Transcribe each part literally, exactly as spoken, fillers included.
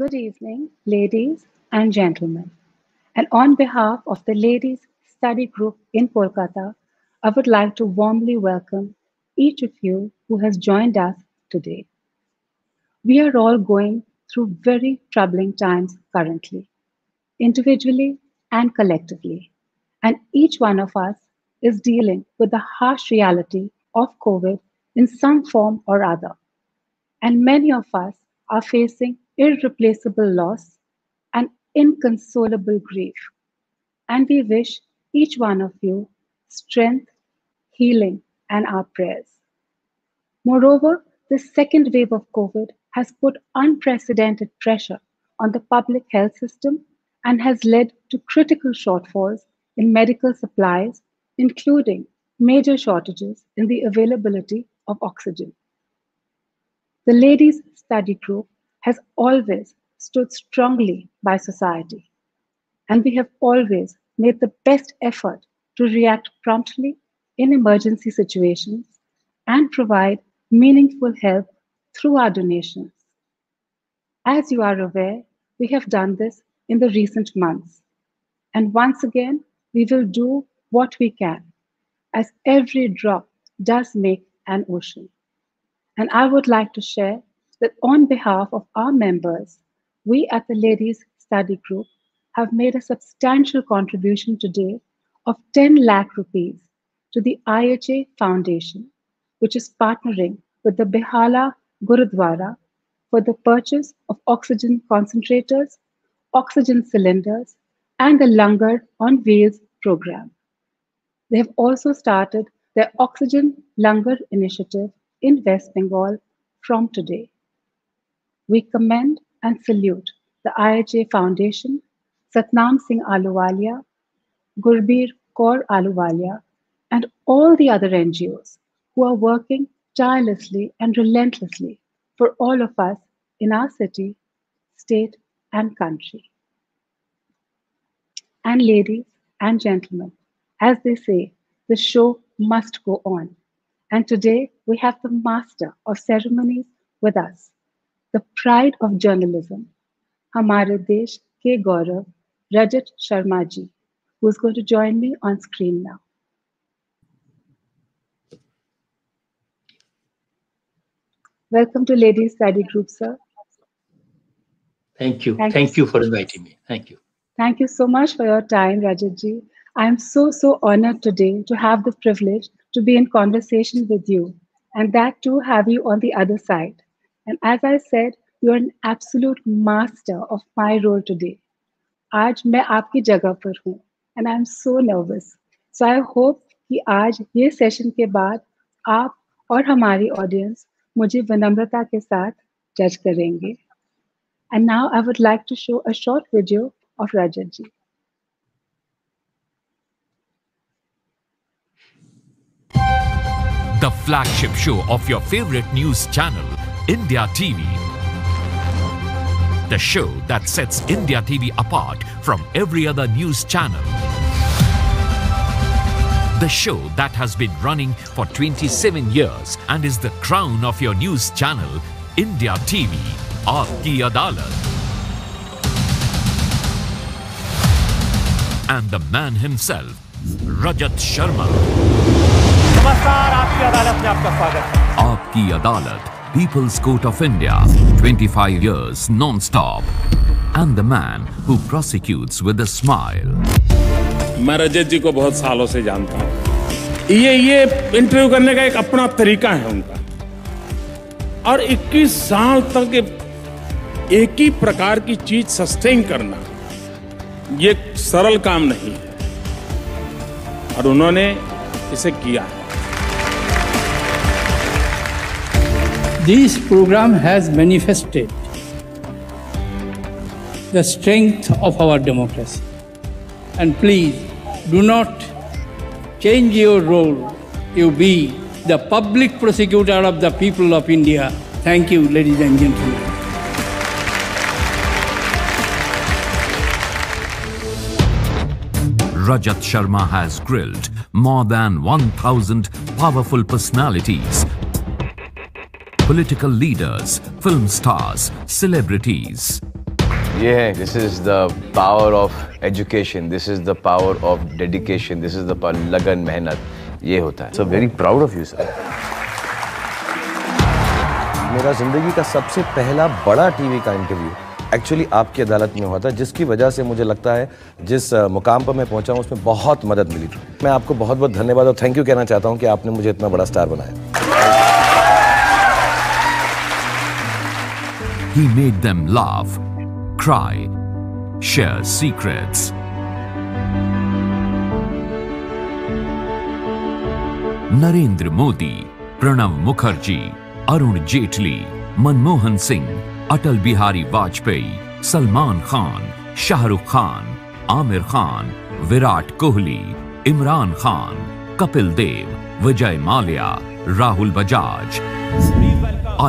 Good evening, ladies and gentlemen. And on behalf of the Ladies Study Group in Kolkata, I would like to warmly welcome each of you who has joined us today. We are all going through very troubling times currently, individually and collectively. And each one of us is dealing with the harsh reality of COVID in some form or other. And many of us are facing irreplaceable loss and inconsolable grief. And we wish each one of you strength, healing, and our prayers. Moreover, the second wave of COVID has put unprecedented pressure on the public health system and has led to critical shortfalls in medical supplies, including major shortages in the availability of oxygen. The Ladies Study Group has always stood strongly by society, and we have always made the best effort to react promptly in emergency situations and provide meaningful help through our donations. As you are aware, we have done this in the recent months, and once again, we will do what we can, as every drop does make an ocean. And I would like to share that on behalf of our members, we at the Ladies Study Group have made a substantial contribution today of ten lakh rupees to the I I A Foundation, which is partnering with the Behala Gurudwara for the purchase of oxygen concentrators, oxygen cylinders, and the Langar on Wheels program. They have also started their Oxygen Langar initiative in West Bengal from today. We commend and salute the I I A Foundation, Satnam Singh Aluwalia, Gurbir Kaur Aluwalia, and all the other N G Os who are working tirelessly and relentlessly for all of us in our city, state, and country. And ladies and gentlemen, as they say, the show must go on. And today we have the master of ceremonies with us, the pride of journalism, Hamare Desh Ke Gaurav, Rajat Sharma ji, who is going to join me on screen now. Welcome to Ladies Study Group, sir. Thank you. Thank, Thank you for inviting me. Thank you. Thank you so much for your time, Rajat ji. I am so, so honored today to have the privilege to be in conversation with you, and that too have you on the other side. And as I said, you are an absolute master of my role today. आज मैं आपकी जगह पर हूँ, and I'm so nervous. So I hope कि आज ये session के बाद आप और हमारी ऑडियंस मुझे विनम्रता के साथ जज करेंगे. And now I would like to show a short video of Rajat ji. The flagship show of your favorite news channel, India T V. The show that sets India T V apart from every other news channel. The show that has been running for twenty-seven years and is the crown of your news channel, India T V, Aapki Adalat. And the man himself, Rajat Sharma. Namaskar, Aapki Adalat mein aapka swagat hai. Aapki Adalat, People's Court of India, twenty-five years non-stop, and the man who prosecutes with a smile. मैं रजत जी को बहुत सालों से जानता हूँ। ये ये interview करने का एक अपना तरीका है उनका। और इक्कीस साल तक एक ही प्रकार की चीज सस्टेन करना, ये सरल काम नहीं है। और उन्होंने इसे किया है। This program has manifested the strength of our democracy. And please, do not change your role. You be the public prosecutor of the people of India. Thank you, ladies and gentlemen. Rajat Sharma has grilled more than one thousand powerful personalities, political leaders, film stars, celebrities. ये है, this is the power of education, this is the power of dedication, this is the power लगन मेहनत, ये होता है। So very proud of you sir. मेरा ज़िंदगी का सबसे पहला बड़ा टीवी का इंटरव्यू एक्चुअली आपकी अदालत में हुआ था, जिसकी वजह से मुझे लगता है जिस मुकाम पर मैं पहुंचा हूं उसमें बहुत मदद मिली थी। मैं आपको बहुत बहुत धन्यवाद और थैंक यू कहना चाहता हूं कि आपने मुझे इतना बड़ा स्टार बनाया। He made them laugh, cry, share secrets. Narendra Modi, Pranab Mukherjee, Arun Jaitley, Manmohan Singh, Atal Bihari Vajpayee, Salman Khan, Shahrukh Khan, Aamir Khan, Virat Kohli, Imran Khan, Kapil Dev, Vijay Mallya, Rahul Bajaj,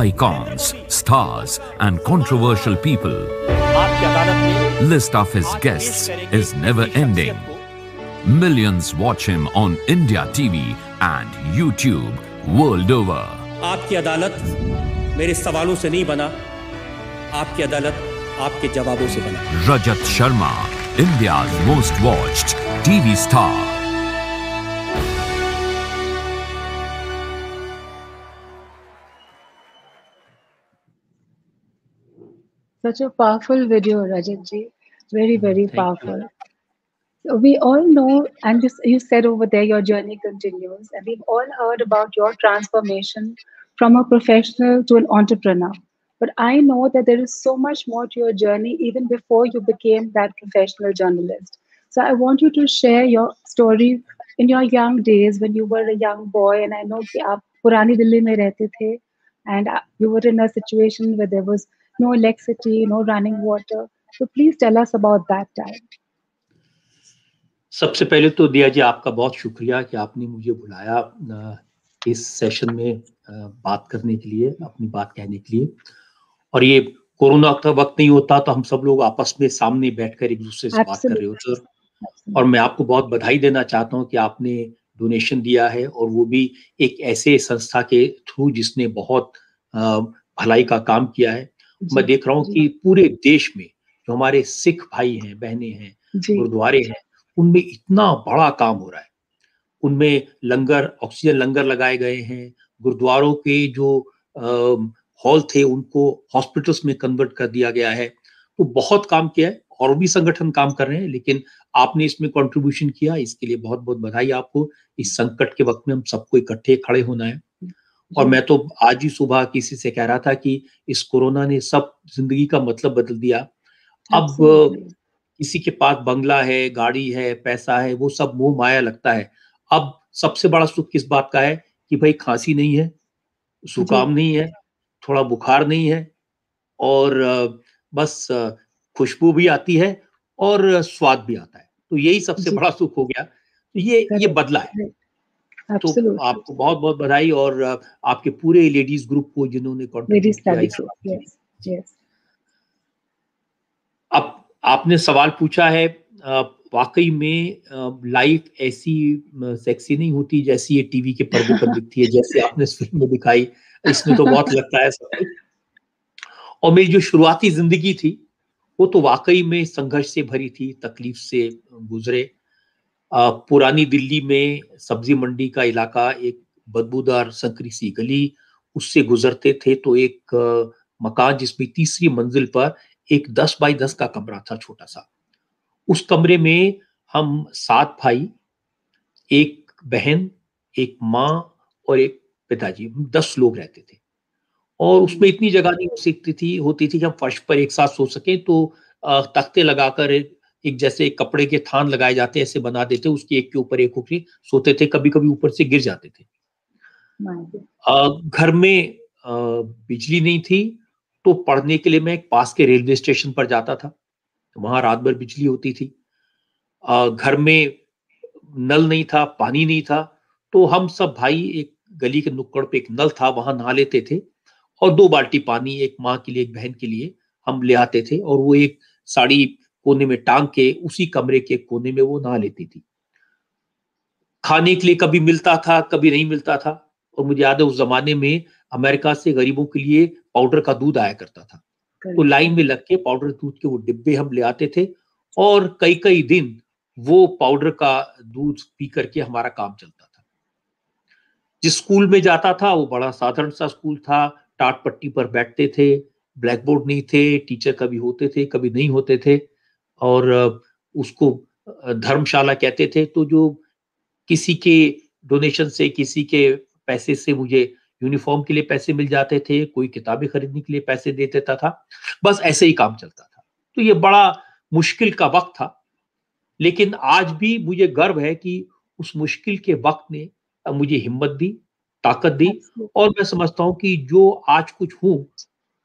icons, stars and controversial people. List of his guests is never ending. Millions watch him on India T V and YouTube world over. आपकी अदालत मेरे सवालों से नहीं बना, आपकी अदालत आपके जवाबों से बना। Rajat Sharma, India's most watched T V star. Such a powerful video, Rajat ji. Very, very Thank powerful. So we all know, and this, you said over there, your journey continues, and we've all heard about your transformation from a professional to an entrepreneur. But I know that there is so much more to your journey even before you became that professional journalist. So I want you to share your story in your young days when you were a young boy, and I know कि आप पुरानी दिल्ली में रहते थे, and you were in a situation where there was no electricity, no running water. So please tell us about that time. सबसे पहले तो दिया जी आपका बहुत शुक्रिया कि आपने मुझे बुलाया इस सेशन में बात करने के लिए, अपनी बात कहने के लिए। और ये कोरोना का वक्त नहीं होता तो हम सब लोग आपस में सामने बैठकर एक दूसरे से बात कर रहे हो सर। और मैं आपको बहुत बधाई देना चाहता हूँ कि आपने डोनेशन दिया है, और वो भी एक ऐसे संस्था के थ्रू जिसने बहुत भलाई का काम किया है। मैं देख रहा हूँ कि पूरे देश में जो हमारे सिख भाई हैं, बहने हैं, गुरुद्वारे हैं, उनमें इतना बड़ा काम हो रहा है। उनमें लंगर, ऑक्सीजन लंगर लगाए गए हैं, गुरुद्वारों के जो हॉल थे उनको हॉस्पिटल्स में कन्वर्ट कर दिया गया है। तो बहुत काम किया है, और भी संगठन काम कर रहे हैं, लेकिन आपने इसमें कंट्रीब्यूशन किया, इसके लिए बहुत बहुत बधाई आपको। इस संकट के वक्त में हम सबको इकट्ठे खड़े होना है। और मैं तो आज ही सुबह किसी से कह रहा था कि इस कोरोना ने सब जिंदगी का मतलब बदल दिया। अब किसी के पास बंगला है, गाड़ी है, पैसा है, वो सब मोह माया लगता है। अब सबसे बड़ा सुख किस बात का है कि भाई खांसी नहीं है, जुकाम नहीं है, थोड़ा बुखार नहीं है, और बस खुशबू भी आती है और स्वाद भी आता है। तो यही सबसे बड़ा सुख हो गया। तो ये ये बदला है। तो आपको बहुत बहुत बधाई, और आपके पूरे लेडीज ग्रुप को जिन्होंने कॉन्ट्रीब्यूट किया। अब आपने सवाल पूछा है, वाकई में लाइफ ऐसी सेक्सी नहीं होती जैसी ये टीवी के पर्दे पर दिखती है, जैसे आपने इस फिल्म में दिखाई। इसमें तो बहुत लगता है सब। और मेरी जो शुरुआती जिंदगी थी वो तो वाकई में संघर्ष से भरी थी, तकलीफ से गुजरे। पुरानी दिल्ली में सब्जी मंडी का इलाका, एक बदबूदार संकरी सी गली, उससे गुजरते थे तो एक मकान जिसमें तीसरी मंजिल पर एक दस बाई दस का कमरा था, छोटा सा। उस कमरे में हम सात भाई, एक बहन, एक माँ और एक पिताजी, दस लोग रहते थे। और उसमें इतनी जगह नहीं हो सकती थी होती थी कि हम फर्श पर एक साथ सो सके, तो तख्ते लगाकर एक जैसे कपड़े के थान लगाए जाते ऐसे बना देते, उसकी एक के ऊपर एक होकर सोते थे। कभी कभी ऊपर से गिर जाते थे। आ, घर में आ, बिजली नहीं थी तो पढ़ने के लिए मैं एक पास के रेलवे स्टेशन पर जाता था, वहां रात भर बिजली होती थी। आ, घर में नल नहीं था, पानी नहीं था, तो हम सब भाई एक गली के नुक्कड़ पे एक नल था, वहां नहा लेते थे। और दो बाल्टी पानी एक माँ के लिए, एक बहन के लिए हम ले आते थे, और वो एक साड़ी कोने में टांग के उसी कमरे के कोने में वो नहा लेती थी। खाने के लिए कभी मिलता था, कभी नहीं मिलता था। और मुझे याद है उस जमाने में अमेरिका से गरीबों के लिए पाउडर का दूध आया करता था, तो लाइन में लग के पाउडर दूध के वो डिब्बे हम ले आते थे और कई कई दिन वो पाउडर का दूध पी करके हमारा काम चलता था। जिस स्कूल में जाता था वो बड़ा साधारण सा स्कूल था, टाट पट्टी पर बैठते थे, ब्लैक बोर्ड नहीं थे, टीचर कभी होते थे कभी नहीं होते थे और उसको धर्मशाला कहते थे। तो जो किसी के डोनेशन से, किसी के पैसे से मुझे यूनिफॉर्म के लिए पैसे मिल जाते थे, कोई किताबें खरीदने के लिए पैसे दे देता था, बस ऐसे ही काम चलता था। तो ये बड़ा मुश्किल का वक्त था, लेकिन आज भी मुझे गर्व है कि उस मुश्किल के वक्त ने मुझे हिम्मत दी, ताकत दी और मैं समझता हूँ कि जो आज कुछ हूँ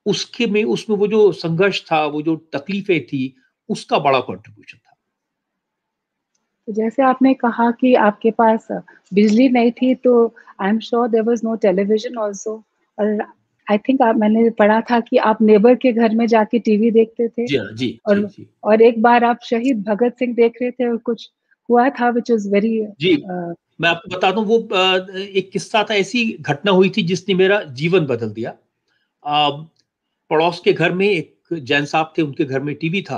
उसके में उसमें वो जो संघर्ष था, वो जो तकलीफें थी, उसका बड़ा कंट्रीब्यूशन था। जैसे आपने कहा कि आपके पास बिजली नहीं थी तो I am sure there was no television also, और आई थिंक आप मैंने पढ़ा था कि आप नेबर के घर में जाके टीवी देखते थे। जी जी और जी, जी. और एक बार आप शहीद भगत सिंह देख रहे थे और कुछ हुआ था व्हिच इज वेरी जी uh, मैं आपको बता दूं वो uh, एक किस्सा था, ऐसी घटना हुई थी जिसने मेरा जीवन बदल दिया। uh, पड़ोस के घर में एक जैन साहब थे, उनके घर में टीवी था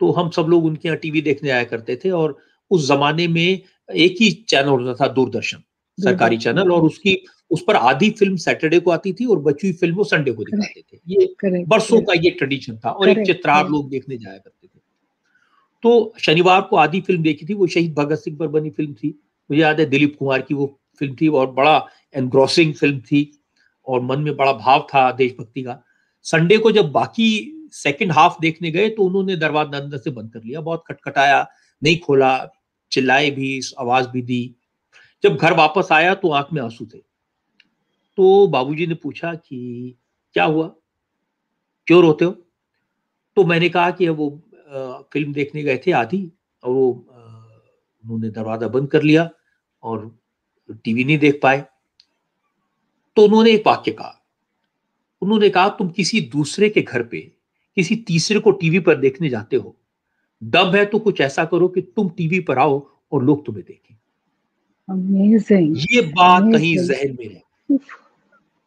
तो हम सब लोग उनके यहाँ टीवी देखने आया करते थे और उस जमाने में एक ही चैनल होता था, दूरदर्शन सरकारी चैनल, और उसकी उस पर आधी फिल्म सैटरडे को आती थी और बची हुई फिल्म वो संडे को दिखाते थे। ये बरसों का ये ट्रेडिशन था और एक चित्रार लोग देखने जाया करते थे। तो शनिवार को आधी फिल्म देखी थी, वो शहीद भगत सिंह पर बनी फिल्म थी, मुझे याद है दिलीप कुमार की वो फिल्म थी और बड़ा एनग्रॉसिंग फिल्म थी और मन में बड़ा भाव था देशभक्ति का। संडे को जब बाकी सेकंड हाफ देखने गए तो उन्होंने दरवाजा अंदर से बंद कर लिया, बहुत खटखटाया, नहीं खोला, चिल्लाए भी, आवाज भी दी। जब घर वापस आया तो आंख में आंसू थे। तो बाबूजी ने पूछा कि क्या हुआ, क्यों रोते हो? तो मैंने कहा कि वो आ, फिल्म देखने गए थे आधी और वो उन्होंने दरवाजा बंद कर लिया और टीवी नहीं देख पाए। तो उन्होंने एक वाक्य कहा, उन्होंने कहा तुम किसी दूसरे के घर पे किसी तीसरे को टीवी पर देखने जाते हो, दम है तो कुछ ऐसा करो कि तुम टीवी पर आओ और लोग तुम्हें देखें। Amazing. ये बात Amazing. कहीं जहन में है।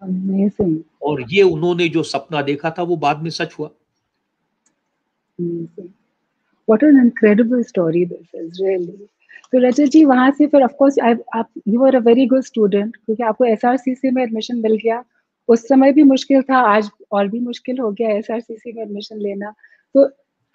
Amazing. और ये उन्होंने जो सपना देखा था वो बाद में सच हुआ। Amazing. What an incredible story this is really. तो रजत जी वहां से फिर ऑफ कोर्स आप you are a very good student क्योंकि आपको एसआरसीसी में एडमिशन मिल गया। उस समय भी मुश्किल था, आज और भी मुश्किल हो गया एसआरसीसी में एडमिशन लेना। तो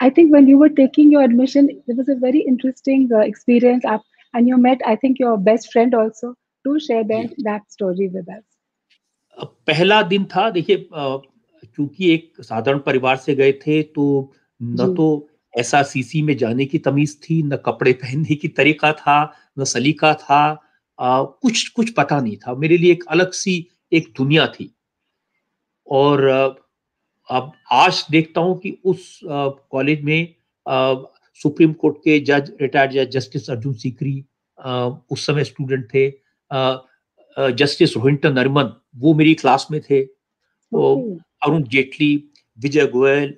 I think when you were taking your admission it was a very interesting experience आप and you met I think your best friend also to share that that story with us. पहला दिन था, देखिए क्योंकि एक साधारण परिवार से गए थे तो न तो एसआरसीसी में जाने की तमीज थी, न कपड़े पहनने की तरीका था, न सलीका था, आ, कुछ कुछ पता नहीं था। मेरे लिए एक अलग सी एक दुनिया थी और अब आज देखता हूं कि उस कॉलेज में आ, सुप्रीम कोर्ट के जज रिटायर्ड जज जस्टिस अर्जुन सीकरी उस समय स्टूडेंट थे, जस्टिस रोहिंटन नरिमन वो मेरी क्लास में थे, तो अरुण जेटली, विजय गोयल,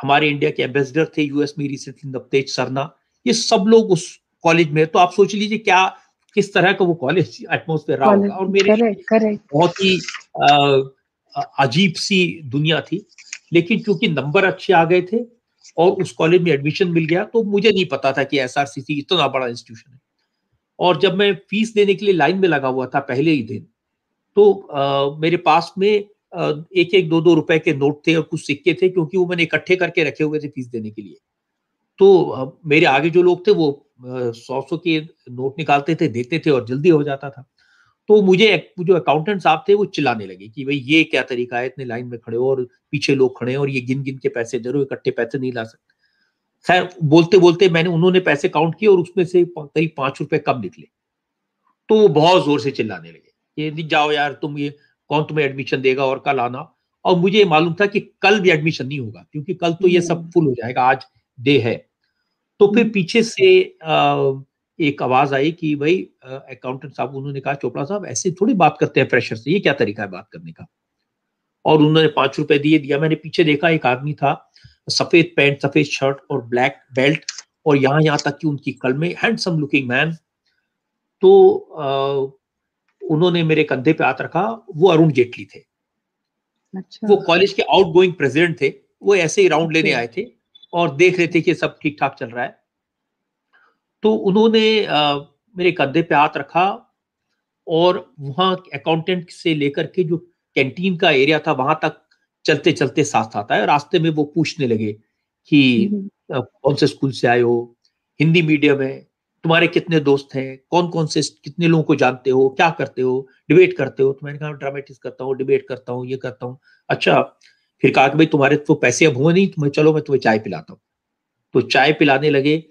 हमारे इंडिया के एम्बेसडर थे यूएस में रिसेंटली नवतेज सरना, ये सब लोग उस कॉलेज में। तो आप सोच लीजिए क्या किस तरह का वो कॉलेज एटमोस्फेयर रहा होगा और मेरे करेक्ट, करेक्ट. बहुत ही आ, अजीब सी दुनिया थी। लेकिन क्योंकि नंबर अच्छे आ गए थे और उस कॉलेज में एडमिशन मिल गया तो मुझे नहीं पता था कि एसआरसीसी इतना बड़ा इंस्टीट्यूशन है। और जब मैं फीस देने के लिए लाइन में लगा हुआ था पहले ही दिन तो आ, मेरे पास में एक एक दो दो रुपए के नोट थे और कुछ सिक्के थे क्योंकि वो मैंने इकट्ठे करके रखे हुए थे फीस देने के लिए। तो आ, मेरे आगे जो लोग थे वो आ, सौ सौ के नोट निकालते थे, देते थे और जल्दी हो जाता था। तो मुझे जो अकाउंटेंट साहब थे वो चिल्लाने लगे कि भाई ये क्या तरीका है, इतने लाइन में खड़े हो और पीछे लोग खड़े हैं और ये गिन गिन के पैसे दे रहे हो, इकट्ठे पैसे नहीं ला सकते। खैर बोलते बोलते मैंने उन्होंने पैसे काउंट किए और उसमें से करीब पांच रुपए कम निकले। तो वो बहुत जोर से चिल्लाने लगे कि जाओ यार तुम, ये कौन तुम्हें एडमिशन देगा और कल आना। और मुझे मालूम था कि कल भी एडमिशन नहीं होगा क्योंकि कल तो ये सब फुल हो जाएगा, आज डे है। तो फिर पीछे से एक आवाज आई कि भाई अकाउंटेंट साहब, उन्होंने कहा चोपड़ा साहब ऐसे थोड़ी बात करते हैं प्रेशर से, ये क्या तरीका है बात करने का। और उन्होंने पांच रुपए दिए दिया। मैंने पीछे देखा एक आदमी था, सफेद पैंट, सफेद शर्ट और ब्लैक बेल्ट और यहाँ यहाँ तक कि उनकी कलमें, हैंडसम लुकिंग मैन। तो आ, उन्होंने मेरे कंधे पे हाथ रखा, वो अरुण जेटली थे। अच्छा। वो कॉलेज के आउट गोइंग प्रेसिडेंट थे वो ऐसे ही राउंड लेने आए थे और देख रहे थे कि सब ठीक ठाक चल रहा है। तो उन्होंने आ, मेरे कंधे पे हाथ रखा और वहाँ अकाउंटेंट से लेकर के जो कैंटीन का एरिया था वहां तक चलते चलते साथ आता है। रास्ते में वो पूछने लगे कि कौन से स्कूल से आए हो, हिंदी मीडियम है, तुम्हारे कितने दोस्त हैं, कौन कौन से कितने लोगों को जानते हो, क्या करते हो, डिबेट करते हो। तो मैंने कहा ड्रामेटिक्स करता हूँ, डिबेट करता हूँ, ये करता हूँ। अच्छा, फिर कहा कि भाई तुम्हारे तो पैसे अब हुए नहीं, तुम्हें चलो मैं तुम्हें चाय पिलाता हूँ। तो चाय पिलाने लगे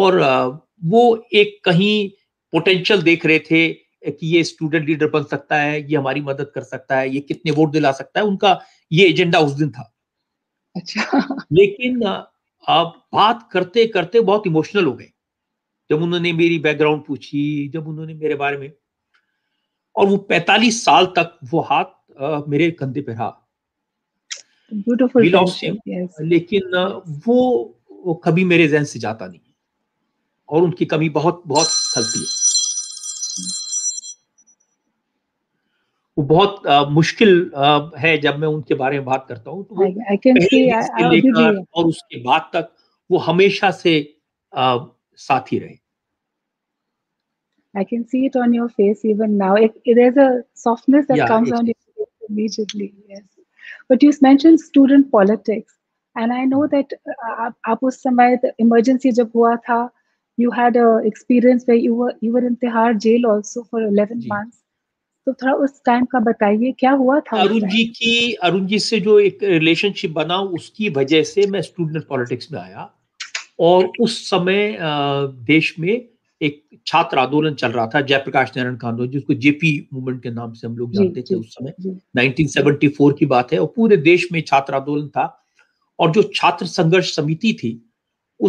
और वो एक कहीं पोटेंशियल देख रहे थे कि ये स्टूडेंट लीडर बन सकता है, ये हमारी मदद कर सकता है, ये कितने वोट दिला सकता है, उनका ये एजेंडा उस दिन था। अच्छा। लेकिन अब बात करते करते बहुत इमोशनल हो गए जब उन्होंने मेरी बैकग्राउंड पूछी, जब उन्होंने मेरे बारे में, और वो पैंतालीस साल तक वो हाथ आ, मेरे कंधे पे रहा। ब्यूटीफुल। yes. लेकिन वो, वो कभी मेरे जहन से जाता नहीं और उनकी कमी बहुत बहुत खलती है। वो बहुत आ, मुश्किल आ, है जब मैं उनके बारे में बात करता हूँ। तो लेकर और उसके बाद तक वो हमेशा से आ, साथ ही रहे। I can see it on your face even now. It, it, there's a softness that yeah, comes on your face immediately. Yes, but you mentioned student politics, and I know that आप आप उस समय emergency जब हुआ था, you had a experience where you were you were in Tihar jail also for eleven months. तो थोड़ा उस टाइम का बताइए क्या हुआ था। अरुण जी की अरुण जी से जो एक रिलेशनशिप बना उसकी वजह से मैं स्टूडेंट पॉलिटिक्स में आया और उस समय देश में एक छात्र आंदोलन चल रहा था, जयप्रकाश नारायण का आंदोलन, जिसको जेपी मूवमेंट के नाम से हम लोग जानते थे। उस समय नाइनटीन सेवेंटी फोर की बात है और पूरे देश में छात्र आंदोलन था और जो छात्र संघर्ष समिति थी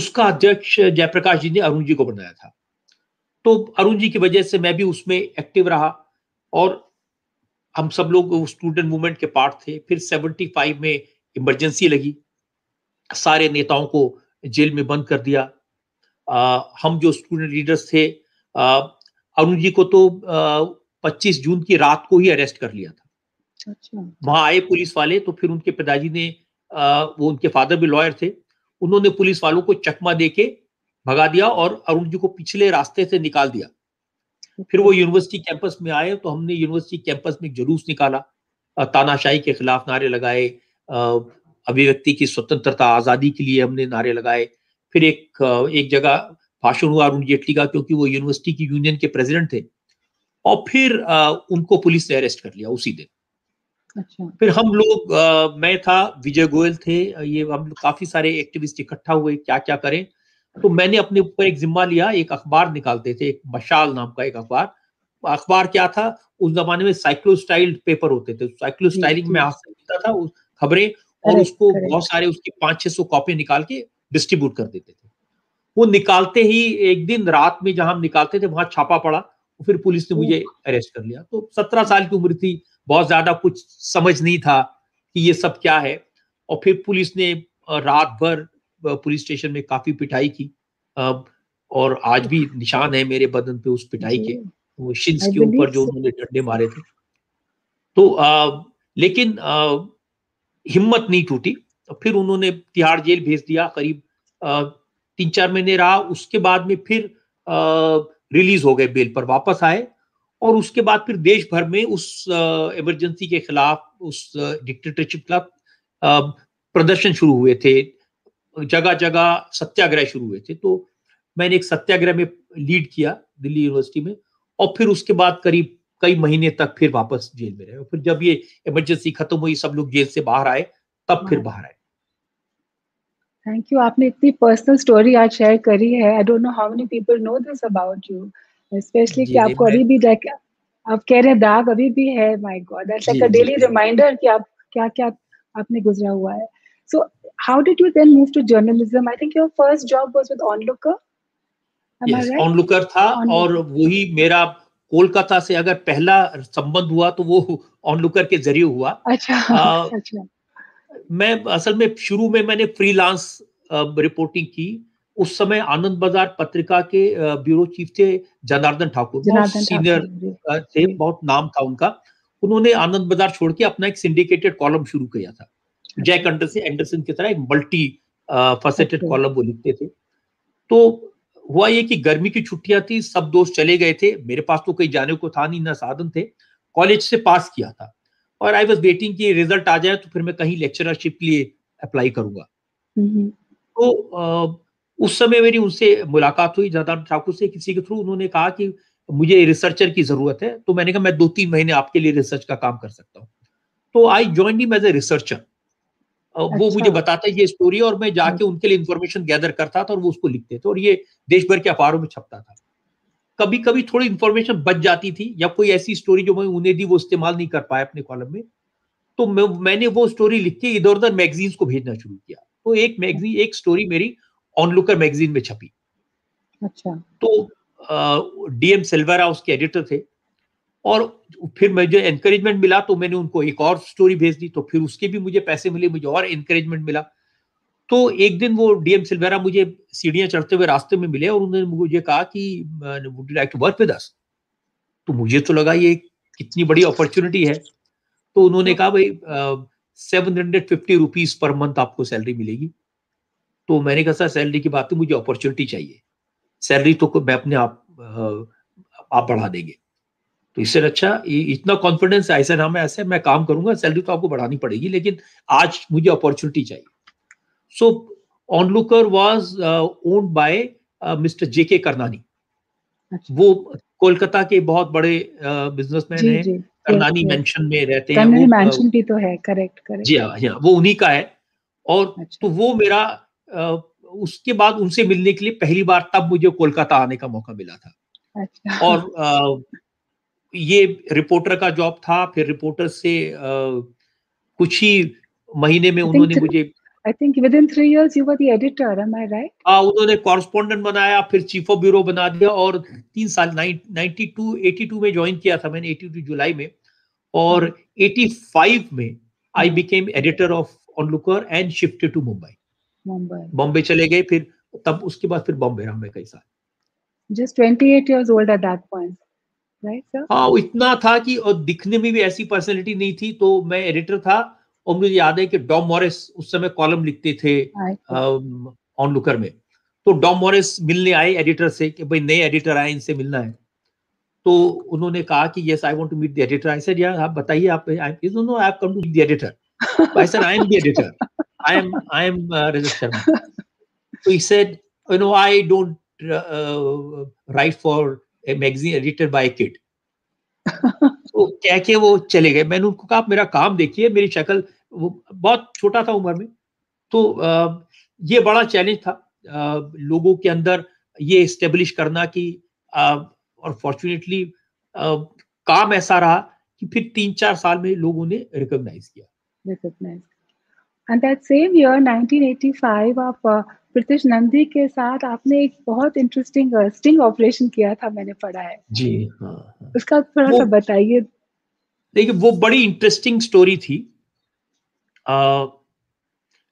उसका अध्यक्ष जयप्रकाश जी ने अरुण जी को बनाया था। तो अरुण जी की वजह से मैं भी उसमें एक्टिव रहा और हम सब लोग स्टूडेंट मूवमेंट के पार्ट थे। फिर सेवेंटी फाइव में इमरजेंसी लगी, सारे नेताओं को जेल में बंद कर दिया। आ, हम जो स्टूडेंट लीडर्स थे, अरुण जी को तो आ, पच्चीस जून की रात को ही अरेस्ट कर लिया था। अच्छा। वहां आए पुलिस वाले तो फिर उनके पिताजी ने आ, वो उनके फादर भी लॉयर थे, उन्होंने पुलिस वालों को चकमा देके भगा दिया और अरुण जी को पिछले रास्ते से निकाल दिया। फिर वो यूनिवर्सिटी कैंपस में आए तो हमने यूनिवर्सिटी कैंपस में जुलूस निकाला, तानाशाही के खिलाफ नारे लगाए, अभिव्यक्ति की स्वतंत्रता, आजादी के लिए हमने नारे लगाए। फिर एक एक जगह भाषण हुआ अरुण जेटली का, क्योंकि वो यूनिवर्सिटी की यूनियन के प्रेसिडेंट थे, और फिर आ, उनको पुलिस ने अरेस्ट कर लिया उसी दिन। अच्छा। फिर हम लोग आ, मैं था, विजय गोयल थे, ये हम लोग काफी सारे एक्टिविस्ट इकट्ठा हुए क्या क्या करें। तो मैंने अपने ऊपर एक जिम्मा लिया, एक अखबार निकालते थे, एक मशाल नाम का एक अखबार। अखबार क्या था, उस जमाने में साइक्लोस्टाइल्ड पेपर होते थे, साइक्लोस्टाइलिंग में हाथ से लिखता था खबरें और उसको बहुत सारे उसकी पांच छह सौ कॉपी निकाल के डिस्ट्रीब्यूट कर देते थे। वो निकालते ही एक दिन रात में जहां हम निकालते थे वहां छापा पड़ा, फिर पुलिस ने मुझे अरेस्ट कर लिया। तो सत्रह साल की उम्र थी, बहुत ज्यादा कुछ समझ नहीं था कि ये सब क्या है। और फिर पुलिस ने रात भर पुलिस स्टेशन में काफी पिटाई की और आज भी निशान है मेरे बदन पे उस पिटाई के, वो शिन्स के ऊपर जो उन्होंने डंडे मारे थे। तो आ, लेकिन आ, हिम्मत नहीं टूटी। फिर उन्होंने तिहाड़ जेल भेज दिया, करीब तीन चार महीने रहा। उसके बाद में फिर आ, रिलीज हो गए, बेल पर वापस आए और उसके बाद फिर देश भर में उस इमरजेंसी के खिलाफ, उस डिक्टेटरशिप के खिलाफ प्रदर्शन शुरू हुए थे, जगह जगह सत्याग्रह शुरू हुए थे। तो मैंने एक सत्याग्रह में लीड किया दिल्ली यूनिवर्सिटी में और फिर उसके बाद करीब कई महीने तक फिर वापस जेल में रहे। और फिर जब ये इमरजेंसी खत्म हुई, सब लोग जेल से बाहर आए, तब फिर बाहर आए। थैंक यू, आपने इतनी पर्सनल स्टोरी आज शेयर करी है। I don't know how many people know this about you, specially कि आपको अभी भी आप कह रहे हैं दाग अभी भी है। My God, that's like a daily reminder कि आप क्या क्या आपने गुजरा हुआ है। So how did you then move to journalism? I think your first job was with Onlooker. Am yes, I right? Onlooker था Onlooker. और वही मेरा कोलकाता से अगर पहला संबंध हुआ तो वो Onlooker के जरिए हुआ। अच्छा, आ, अच्छा। मैं असल में शुरू में मैंने फ्रीलांस रिपोर्टिंग की। उस समय आनंद बाजार पत्रिका के ब्यूरो चीफ थे जनार्दन ठाकुर, बहुत सीनियर थे, बहुत नाम था उनका। उन्होंने आनंद बाजार छोड़ के अपना एक सिंडिकेटेड कॉलम शुरू किया था। जय एंडरसन की तरह एक मल्टी फैसेटेड कॉलम वो लिखते थे। तो हुआ ये कि गर्मी की छुट्टियां थी, सब दोस्त चले गए थे, मेरे पास तो कहीं जाने को था नहीं, ना साधन थे, कॉलेज से पास किया था और आई वाज वेटिंग कि रिजल्ट आ जाए तो फिर मैं कहीं लेक्चररशिप के लिए अप्लाई करूंगा। तो उस समय मेरी उनसे मुलाकात हुई जयराम ठाकुर से, किसी के थ्रू उन्होंने कहा कि मुझे रिसर्चर की जरूरत है। तो मैंने कहा मैं दो तीन महीने आपके लिए रिसर्च का काम कर सकता हूँ। तो I join him as a researcher. अच्छा। वो मुझे बताता ये स्टोरी और मैं जाके उनके लिए इंफॉर्मेशन गैदर करता था और वो उसको लिखते थे और ये देश भर के अखबारों में छपता था। कभी कभी थोड़ी इंफॉर्मेशन बच जाती थी या कोई ऐसी स्टोरी जो मैं उन्हें दी वो इस्तेमाल नहीं कर पाया अपने कॉलम में, तो मैं, मैंने वो स्टोरी लिख के इधर उधर मैगजीन्स को भेजना शुरू किया। तो एक मैगजीन एक स्टोरी मेरी ऑनलुकर मैगजीन में छपी। अच्छा। तो डीएम सिल्वेरा उसके एडिटर थे और फिर मुझे एनकरेजमेंट मिला तो मैंने उनको एक और स्टोरी भेज दी, तो फिर उसके भी मुझे पैसे मिले, मुझे और एनकरेजमेंट मिला। तो एक दिन वो डीएम सिल्वेरा मुझे सीढ़ियां चढ़ते हुए रास्ते में मिले और उन्होंने मुझे कहा कि would you like to work with us. तो मुझे तो लगा ये कितनी बड़ी अपॉर्चुनिटी है। तो उन्होंने कहा भाई seven hundred fifty rupees per month आपको सैलरी मिलेगी। तो मैंने कहा सर सैलरी की बात है, मुझे अपॉर्चुनिटी चाहिए, सैलरी तो मैं अपने आप आप बढ़ा देंगे। तो इससे अच्छा इतना कॉन्फिडेंस है, ऐसा नाम है, ऐसे मैं काम करूंगा, सैलरी तो आपको बढ़ानी पड़ेगी लेकिन आज मुझे अपॉर्चुनिटी चाहिए। So onlooker was owned by mister JK Karnani. वो कोलकाता के बहुत बड़े बिजनेसमैन है, करनानी मेंशन में रहते हैं। करनानी मेंशन भी तो है, करेक्ट करेक्ट। जी हां, वो उन्हीं का है। और तो वो मेरा उसके बाद उनसे मिलने के लिए पहली बार तब मुझे कोलकाता आने का मौका मिला था। अच्छा। और ये रिपोर्टर का जॉब था, फिर रिपोर्टर से कुछ ही महीने में उन्होंने मुझे I think within three years you were the editor, am I right? हाँ, उन्होंने कॉरेस्पोंडेंट बनाया, फिर चीफ ऑफ ब्यूरो बना दिया और तीन साल नाइनटी टू एटी टू में ज्वाइन किया था मैंने, एटी टू जुलाई में, और एटी फाइव में I became editor of onlooker and shifted to Mumbai. Mumbai Bombay चले गए फिर, तब उसके बाद फिर बॉम्बे रहा मैं कई साल। Just twenty eight years old at that point, right sir? हाँ, इतना था कि, और दिखने में भी ऐसी पर्सनैलिटी नहीं थी। तो मैं एडिटर था और मुझे याद है कि डॉम मॉरिस उस समय कॉलम लिखते थे ऑनलुकर में। तो डॉम मॉरिस मिलने आए एडिटर से कि भाई नए एडिटर आए, इनसे मिलना है। तो उन्होंने कहा कि yes I want to meet the editor. I said यार आप बताइए, आप no I have come to meet the editor. I said I am the editor, I am I am Rajat Sharma. तो he said you know I don't write for a magazine edited by a kid. तो कह के वो चले गए। मैंने उनको कहा मेरा काम देखिए, मेरी शक्ल, वो बहुत छोटा था उम्र में। तो आ, ये बड़ा चैलेंज था आ, लोगों के अंदर ये इस्टेब्लिश करना कि आ, और फॉर्चुनेटली काम ऐसा रहा कि फिर तीन चार साल में लोगों ने रिकॉग्नाइज किया। And that same year nineteen eighty five आप प्रीतिश नंदी के साथ आपने एक बहुत इंटरेस्टिंग स्टिंग ऑपरेशन किया था, मैंने पढ़ा है। जी हाँ, उसका थोड़ा सा बताइए। देखिए वो बड़ी इंटरेस्टिंग स्टोरी थी, आ,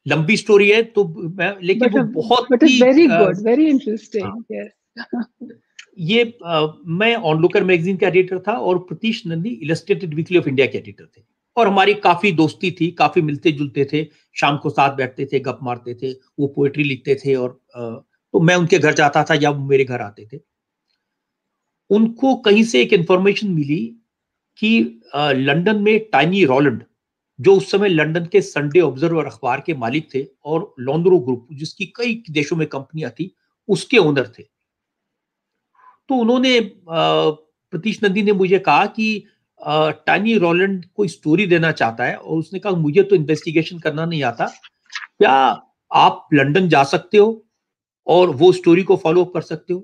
लंबी स्टोरी है तो मैं, लेकिन but, वो बहुत but he very good, very interesting, हाँ, yes. ये आ, मैं ऑनलुकर मैगजीन का एडिटर था और Pritish Nandy illustrated weekly of India के एडिटर थे और हमारी काफी दोस्ती थी, काफी मिलते जुलते थे, शाम को साथ बैठते थे, गप मारते थे, वो पोएट्री लिखते थे और तो मैं उनके घर जाता था या वो मेरे घर आते थे। उनको कहीं से एक इंफॉर्मेशन मिली कि लंदन में टाइनी रॉलैंड, जो उस समय लंदन के संडे ऑब्जर्वर अखबार के मालिक थे और लॉन्ड्रो ग्रुप जिसकी कई देशों में कंपनियां थी, उसके ओनर थे। तो उन्होंने, प्रीतिश नंदी ने मुझे कहा कि टाइनी रॉलैंड कोई स्टोरी देना चाहता है और उसने कहा मुझे तो इन्वेस्टिगेशन करना नहीं आता, क्या आप लंदन जा सकते हो और वो स्टोरी को फॉलो अप कर सकते हो?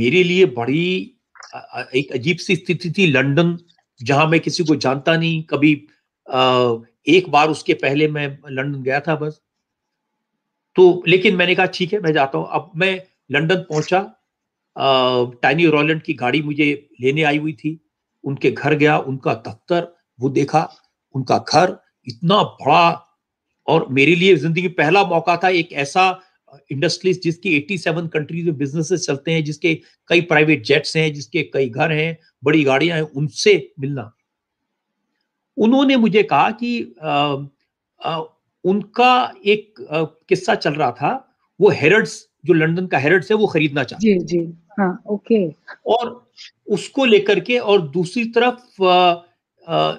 मेरे लिए बड़ी एक अजीब सी स्थिति थी, लंदन जहां मैं किसी को जानता नहीं, कभी एक बार उसके पहले मैं लंदन गया था बस। तो लेकिन मैंने कहा ठीक है मैं जाता हूँ। अब मैं लंदन पहुंचा, टाइनी रॉलैंड की गाड़ी मुझे लेने आई हुई थी, उनके घर गया, उनका दफ्तर वो देखा, उनका घर इतना बड़ा, और मेरे लिए जिंदगी पहला मौका था, एक ऐसा इंडस्ट्रीज जिसकी सत्तासी कंट्रीज में बिजनेसेस चलते हैं, जिसके कई प्राइवेट जेट्स हैं, जिसके कई घर हैं, बड़ी गाड़ियां हैं, उनसे मिलना। उन्होंने मुझे कहा कि आ, आ, उनका एक आ, किस्सा चल रहा था, वो हेरड्स जो लंदन का हेरड्स है वो खरीदना चाहते जी जी हाँ ओके और उसको लेकर के, और दूसरी तरफ आ, आ,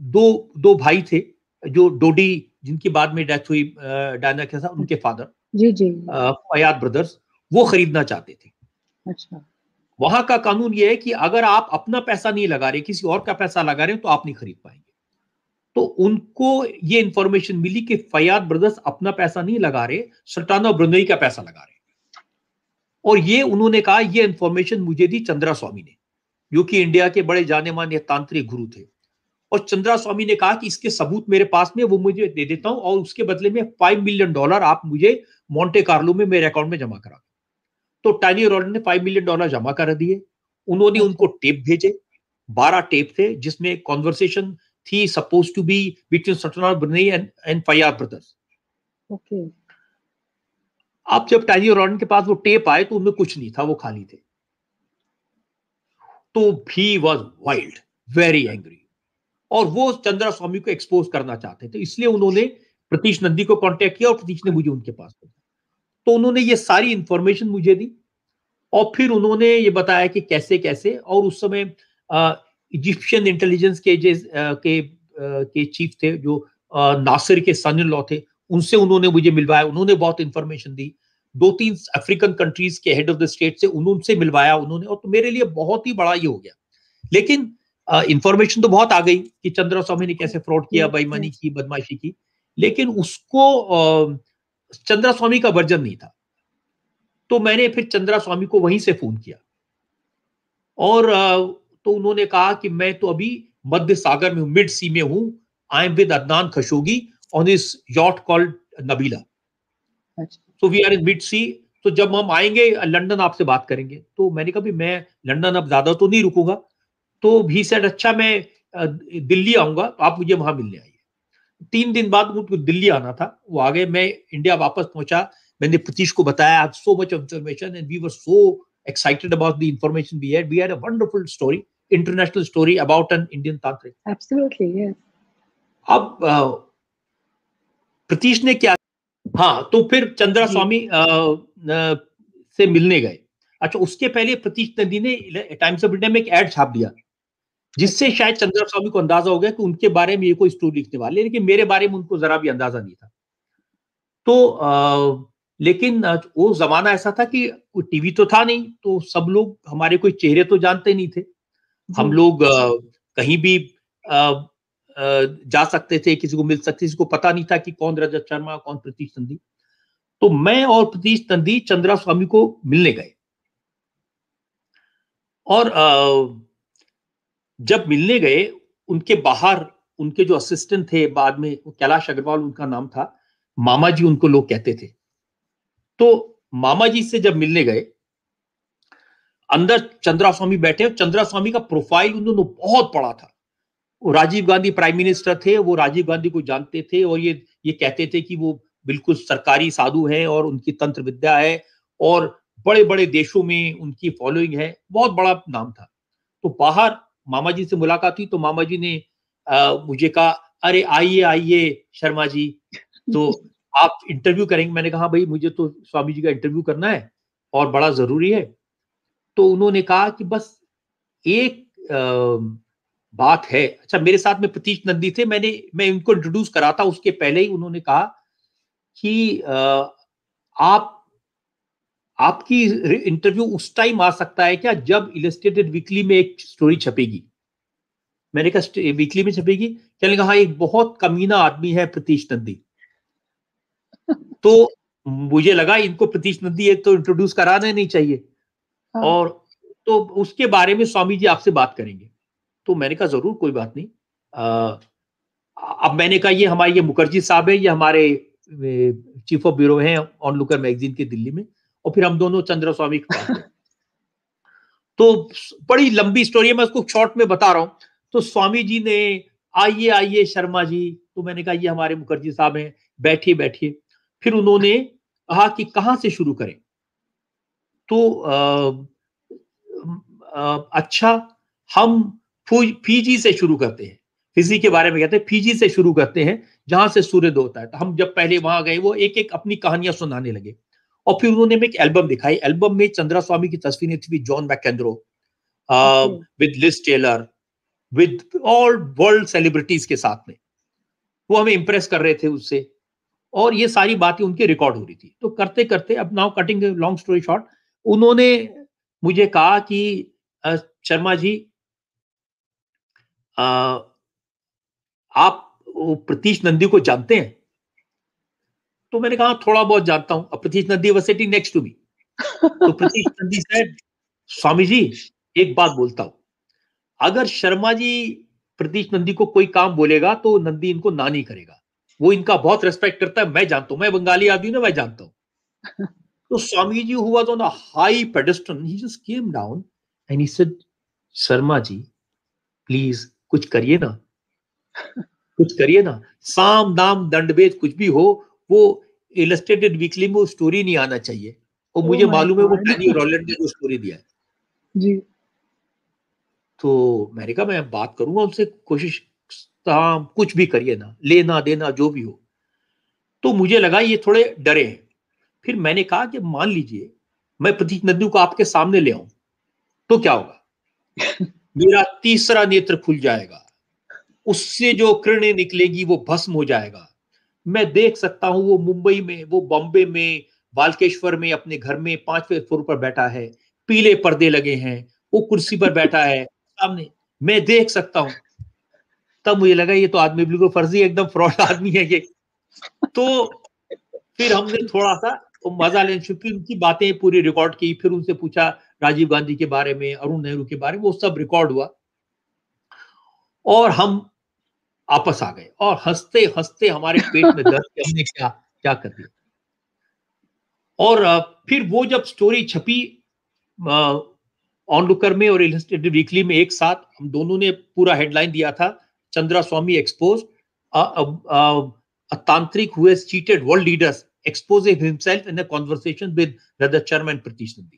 दो दो भाई थे जो डोडी जिनकी बाद में डेथ हुई डायना के साथ, उनके फादर जी जी फयाद ब्रदर्स, वो खरीदना चाहते थे। अच्छा, वहां का कानून ये है कि अगर आप अपना पैसा नहीं लगा रहे, किसी और का पैसा लगा रहे हो तो आप नहीं खरीद पाएंगे। तो उनको ये इंफॉर्मेशन मिली कि फयाद ब्रदर्स अपना पैसा नहीं लगा रहे, सल्ताना ब्रुनई का पैसा लगा रहे, और ये उन्होंने कहा, ये इंफॉर्मेशन मुझे दी चंद्रास्वामी ने, जो कि इंडिया के बड़े जाने माने तांत्रिक गुरु थे। और चंद्रास्वामी ने कहा कि इसके सबूत मेरे पास में, वो मुझे दे देता हूं और उसके बदले में फाइव मिलियन डॉलर आप मुझे मॉन्टे कार्लो में मेरे अकाउंट में जमा करा। तो टाइनी रॉलैंड ने फाइव मिलियन डॉलर जमा कर दिए। उन्होंने उनको टेप भेजे, बारह टेप थे जिसमें कॉन्वर्सेशन थी suppose to be between सल्ताना Brunei and Fayed brothers. Okay, अब जब टाइनी रॉलैंड के पास वो टेप आए तो उनमें कुछ नहीं था, वो खाली थे। तो he was wild, very angry, और वो चंद्रास्वामी को एक्सपोज करना चाहते थे, इसलिए उन्होंने प्रतीश नंदी को कॉन्टेक्ट किया और प्रतीश ने मुझे उनके पास भेजा। तो उन्होंने ये सारी इंफॉर्मेशन मुझे दी और फिर उन्होंने ये बताया कि कैसे कैसे, और उस समय इजिप्शियन इंटेलिजेंस के के के चीफ थे जो आ, नासिर के सन इन लॉ थे, उनसे उन्होंने मुझे मिलवाया, उन्होंने बहुत इंफॉर्मेशन दी। दो तीन अफ्रीकन कंट्रीज के हेड ऑफ द स्टेट से उनसे मिलवाया उन्होंने, और तो मेरे लिए बहुत ही बड़ा ये हो गया। लेकिन इंफॉर्मेशन तो बहुत आ गई कि चंद्रास्वामी ने कैसे फ्रॉड किया, बेईमानी की, बदमाशी की, लेकिन उसको आ, चंद्रास्वामी का वर्जन नहीं था। तो मैंने फिर चंद्रास्वामी को वहीं से फोन किया और तो उन्होंने कहा कि मैं तो अभी मध्य सागर में हूं, मिड सी में हूं, I am with Adnan Khashoggi on this yacht called Nabila, so we are in mid sea, तो जब हम आएंगे लंदन आपसे बात करेंगे। तो मैंने कहा भी मैं लंदन अब ज्यादा तो नहीं रुकूंगा, तो भी सेड अच्छा मैं दिल्ली आऊंगा, तो आप मुझे वहां मिलने आइए। तीन दिन बाद मुझको दिल्ली आना था, वो आ गए, मैं इंडिया वापस पहुंचा, मैंने प्रतीश को बताया, आज so much information and we were so excited about the information we had, we had a wonderful story, international story about an Indian tantrik. Absolutely yes. अब प्रतीश ने क्या, हाँ, तो फिर चंद्रास्वामी से मिलने गए। अच्छा, उसके पहले प्रतीश नंदी ने टाइम्स ऑफ इंडिया में एक एड छाप दिया जिससे शायद चंद्रास्वामी को अंदाजा हो गया कि उनके बारे में ये कोई स्टोरी लिखने वाले, लेकिन मेरे बारे में उनको जरा भी अंदाजा नहीं था। तो आ, लेकिन वो जमाना ऐसा था कि टीवी तो था नहीं, तो सब लोग हमारे कोई चेहरे तो जानते नहीं थे, हम लोग आ, कहीं भी आ, आ, जा सकते थे, किसी को मिल सकते, किसी को पता नहीं था कि कौन रजत शर्मा, कौन प्रतीश नंदी। तो मैं और प्रतीश नंदी चंद्रास्वामी को मिलने गए, और आ, जब मिलने गए उनके बाहर उनके जो असिस्टेंट थे बाद में, कैलाश अग्रवाल उनका नाम था, मामा जी उनको लोग कहते थे। तो मामा जी से जब मिलने गए, अंदर चंद्रास्वामी बैठे, और चंद्रास्वामी का प्रोफाइल उन्होंने बहुत पढ़ा था, वो राजीव गांधी प्राइम मिनिस्टर थे, वो राजीव गांधी को जानते थे, और ये ये कहते थे कि वो बिल्कुल सरकारी साधु हैं और उनकी तंत्र विद्या है और बड़े बड़े देशों में उनकी फॉलोइंग है, बहुत बड़ा नाम था। तो बाहर मामा जी से मुलाकात हुई, तो मामा जी ने आ, मुझे कहा, अरे आइए आइए शर्मा जी, तो आप इंटरव्यू करेंगे। मैंने कहा भाई मुझे तो स्वामी जी का इंटरव्यू करना है और बड़ा जरूरी है। तो उन्होंने कहा कि बस एक आ, बात है। अच्छा, मेरे साथ में प्रतीश नंदी थे, मैंने मैं उनको इंट्रोड्यूस करा था, उसके पहले ही उन्होंने कहा कि आ, आप आपकी इंटरव्यू उस टाइम आ सकता है क्या जब इलस्ट्रेटेड वीकली में एक स्टोरी छपेगी। मैंने कहा वीकली में छपेगी? कहने कहा एक बहुत कमीना आदमी है प्रतीश नंदी। तो मुझे लगा इनको प्रतीश नंदी एक तो इंट्रोड्यूस कराना नहीं चाहिए, हाँ। और तो उसके बारे में स्वामी जी आपसे बात करेंगे। तो मैंने कहा जरूर, कोई बात नहीं। आ, अब मैंने कहा ये हमारे ये मुखर्जी साहब है, ये हमारे चीफ ऑफ ब्यूरो हैं ऑनलूकर मैगजीन के दिल्ली में, और फिर हम दोनों चंद्रास्वामी के पास। तो बड़ी लंबी स्टोरी है, मैं उसको शॉर्ट में बता रहा हूं। तो स्वामी जी ने आइए आइए शर्मा जी, तो मैंने कहा ये हमारे मुखर्जी साहब हैं, बैठिए बैठिए। फिर उन्होंने कहा कि कहां से शुरू करें। तो आ, आ, अच्छा हम फीजी से शुरू करते हैं। इसी के बारे में कहते हैं। फिजी से शुरू करते हैं जहां से सूर्योदय होता है। तो हम जब पहले वहां गए वो एक एक अपनी कहानियां सुनाने लगे और फिर उन्होंने एक एल्बम दिखाई। एल्बम में चंद्रास्वामी की तस्वीरें थी, John McEnroe with Liz Taylor with all world celebrities के साथ में, वो हमें इंप्रेस कर रहे थे उससे, और ये सारी बातें उनके रिकॉर्ड हो रही थी। तो करते करते अब now cutting long story short, उन्होंने मुझे कहा कि शर्मा जी आ, आप प्रतीश नंदी को जानते हैं? तो मैंने कहा थोड़ा बहुत जानता हूं। अब Pritish Nandy was sitting next to me. तो प्रतीश नंदी साहब, स्वामी जी एक बात बोलता हूं, अगर शर्मा जी प्रतीश नंदी को कोई काम बोलेगा तो नंदी इनको ना नहीं करेगा, वो इनका बहुत रेस्पेक्ट करता है, मैं जानता हूं, मैं बंगाली आदमी ना, मैं जानता हूं। तो स्वामी जी हुआ तो ना high pedestal, he just came down and he said, Sharma ji please कुछ करिए ना, कुछ करिए ना, साम दाम दंडभेद कुछ भी हो, वो इलस्ट्रेटेड वीकली में वो स्टोरी नहीं आना चाहिए। और मुझे oh मालूम है वो टाइनी रोलैंड ने वो स्टोरी दिया है जी। तो मैंने कहा मैं बात करूंगा उनसे, कोशिश, साम कुछ भी करिए ना, लेना देना जो भी हो। तो मुझे लगा ये थोड़े डरे हैं। फिर मैंने कहा कि मान लीजिए मैं प्रतीक नंदी को आपके सामने ले आऊं तो क्या होगा? मेरा तीसरा नेत्र खुल जाएगा, उससे जो किरणें निकलेगी वो भस्म हो जाएगा। मैं देख सकता हूं वो मुंबई में, वो बॉम्बे में, बालकेश्वर में अपने घर में पांचवें फ्लोर पर बैठा है, पीले पर्दे लगे हैं, वो कुर्सी पर बैठा है सामने, मैं देख सकता हूं। तब मुझे लगा ये तो आदमी बिल्कुल फर्जी, एकदम फ्रॉड आदमी है ये। तो फिर हमने थोड़ा सा तो मजा लेने शुरू, उनकी बातें पूरी रिकॉर्ड की। फिर उनसे पूछा राजीव गांधी के बारे में, अरुण नेहरू के बारे में, वो सब रिकॉर्ड हुआ और हम आपस आ गए। और हंसते हंसते हमारे पेट में दर्द, हमने क्या क्या कर दिया। और फिर वो जब स्टोरी छपी ऑनलुकर में और इलस्ट्रेटेड वीकली में एक साथ, हम दोनों ने पूरा हेडलाइन दिया था, चंद्रास्वामी एक्सपोज, तांत्रिक हुए cheated world leaders exposing himself in a conversation with Rajat Sharma and Pritish Nandi.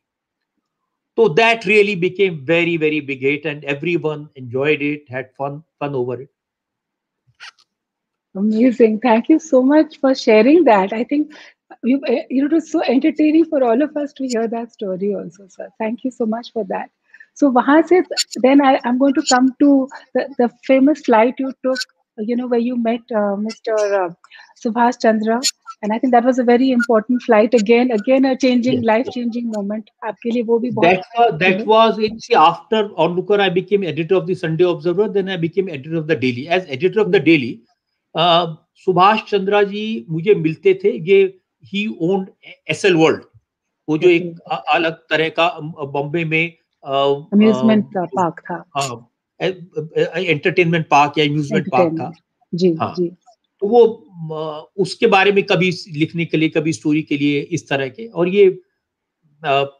So that really became very, very big hit and everyone enjoyed it, had fun, fun over it. Amazing. Thank you so much for sharing that. I think you, you know, it was so entertaining for all of us to hear that story also, sir. Thank you so much for that. So wahan se, then I, I'm going to come to the, the famous flight you took, you know, where you met uh, Mister Uh, Subhash Chandra. And I think that was a very important flight. Again, again a changing, life-changing moment. आपके लिए वो भी बहुत. That that was it. See, after Onlooker, I became editor of the Sunday Observer. Then I became editor of the Daily. As editor of the Daily, Subhash Chandra ji मुझे मिलते थे. ये he owned S L World. वो जो एक अलग तरह का बॉम्बे में amusement park था. हाँ, entertainment park या amusement park था. जी जी. तो वो उसके बारे में कभी लिखने के लिए, कभी स्टोरी के लिए इस तरह के, और ये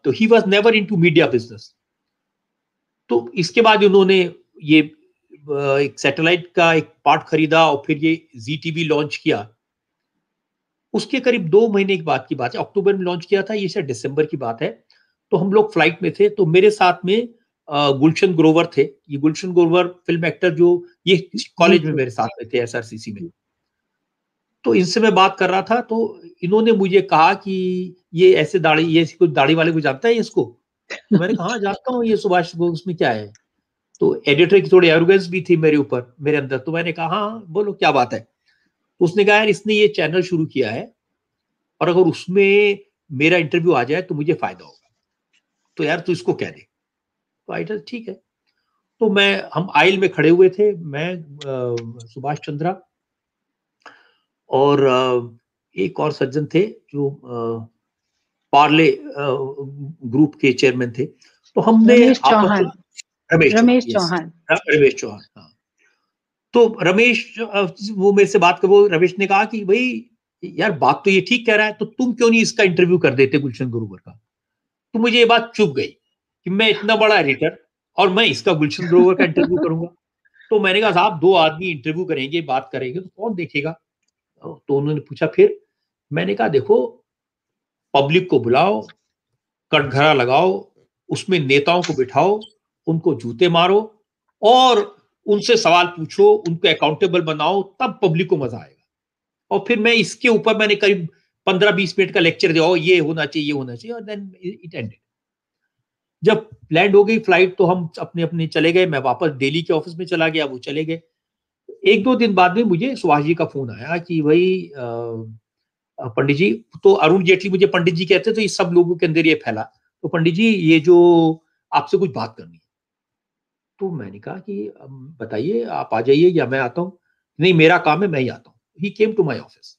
तो he was never into media business. तो इसके बाद उन्होंने ये एक सैटेलाइट का एक पार्ट खरीदा और फिर ये जी टीवी लॉन्च किया। उसके करीब दो महीने के बाद की बात है, अक्टूबर में लॉन्च किया था, ये शायद दिसंबर की बात है। तो हम लोग फ्लाइट में थे, तो मेरे साथ में गुलशन ग्रोवर थे। ये गुलशन ग्रोवर फिल्म एक्टर जो ये कॉलेज में मेरे साथ में थे एस आर सी सी में। तो इनसे मैं बात कर रहा था तो इन्होंने मुझे कहा कि ये ऐसे दाढ़ी, ये कुछ दाढ़ी वाले को जानता है इसको? तो मैंने कहा जानता हूँ, ये सुभाष को, उसमें क्या है। तो एडिटर की थोड़ी एरोगेंस भी थी मेरे ऊपर, मेरे अंदर। तो मैंने कहा हाँ बोलो क्या बात है। उसने कहा यार इसने ये चैनल शुरू किया है और अगर उसमें मेरा इंटरव्यू आ जाए तो मुझे फायदा होगा, तो यार तू इसको कह दे। तो आई ठीक है। तो मैं, हम आइल में खड़े हुए थे, मैं, सुभाष चंद्रा और एक और सज्जन थे जो पार्ले ग्रुप के चेयरमैन थे। तो हमने रमेश चौहान रमेश चौहान रमेश चौहान हाँ। तो रमेश वो मेरे से बात कर, वो रमेश ने कहा कि भाई यार बात तो ये ठीक कह रहा है, तो तुम क्यों नहीं इसका इंटरव्यू कर देते गुलशन ग्रोवर का। तो मुझे ये बात चुभ गई कि मैं इतना बड़ा एडिटर और मैं इसका गुलशन ग्रोवर का इंटरव्यू करूंगा। तो मैंने कहा साहब दो आदमी इंटरव्यू करेंगे, बात करेंगे, तो कौन देखेगा। तो उन्होंने पूछा, फिर मैंने कहा देखो पब्लिक को बुलाओ, कटघरा लगाओ, उसमें नेताओं को बिठाओ, उनको जूते मारो और उनसे सवाल पूछो, उनको अकाउंटेबल बनाओ, तब पब्लिक को मजा आएगा। और फिर मैं इसके ऊपर मैंने करीब पंद्रह बीस मिनट का लेक्चर दिया, ये होना चाहिए ये होना चाहिए, और देन इट एंडेड। जब लैंड हो गई फ्लाइट तो हम अपने अपने चले गए, मैं वापस दिल्ली के ऑफिस में चला गया, वो चले गए। एक दो दिन बाद में मुझे सुभाष जी का फोन आया कि भाई पंडित जी, तो अरुण जेटली मुझे पंडित जी कहते, तो ये सब लोगों के अंदर ये फैला, तो पंडित जी ये जो आपसे कुछ बात करनी है। तो मैंने कहा कि बताइए, आप आ जाइए या मैं आता हूँ। नहीं, मेरा काम है, मैं ही आता हूँ। He came to my office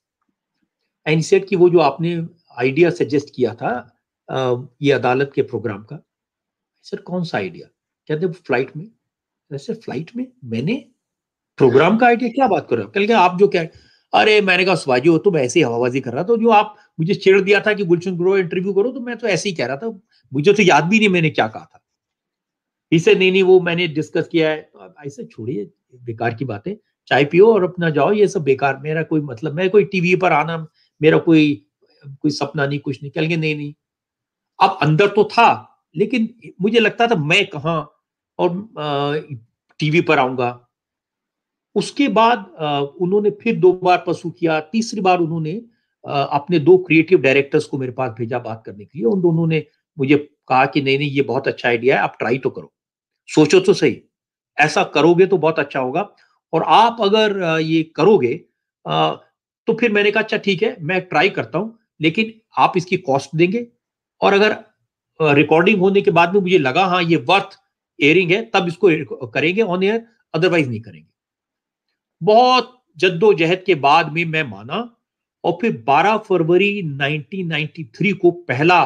and he said कि वो जो आपने आइडिया सजेस्ट किया था ये अदालत के प्रोग्राम का, सर कौन सा आइडिया? कहते वो फ्लाइट में। सर फ्लाइट में मैंने प्रोग्राम का आइडिया, क्या बात कर रहे हो? कल क्या आप जो क्या? अरे मैंने कहा सुभाष जी हो तो मैं ऐसे ही हवाबाजी कर रहा था, जो आप मुझे छेड़ दिया था कि गुलशन ग्रोवर इंटरव्यू करो, तो मैं तो ऐसे ही कह रहा था, मुझे तो याद भी नहीं मैंने क्या कहा था। इसे नहीं नहीं वो मैंने डिस्कस किया है। ऐसे छोड़िए बेकार की बातें, चाय पियो और अपना जाओ, ये सब बेकार, मेरा कोई मतलब, मैं कोई टीवी पर आना मेरा कोई कोई सपना नहीं, कुछ नहीं। कल के नहीं नहीं अब अंदर तो था, लेकिन मुझे लगता था मैं कहाँ और टीवी पर आऊंगा। उसके बाद उन्होंने फिर दो बार पसू किया, तीसरी बार उन्होंने अपने दो क्रिएटिव डायरेक्टर्स को मेरे पास भेजा बात करने के लिए। उन दोनों ने मुझे कहा कि नहीं नहीं ये बहुत अच्छा आइडिया है, आप ट्राई तो करो, सोचो तो सही, ऐसा करोगे तो बहुत अच्छा होगा, और आप अगर ये करोगे तो फिर मैंने कहा अच्छा ठीक है मैं ट्राई करता हूँ, लेकिन आप इसकी कॉस्ट देंगे, और अगर रिकॉर्डिंग होने के बाद में मुझे लगा हाँ ये वर्थ एयरिंग है तब इसको करेंगे ऑन एयर, अदरवाइज नहीं करेंगे। बहुत जद्दोजहद के बाद में मैं माना, और फिर बारह फरवरी नाइनटीन नाइंटी थ्री को पहला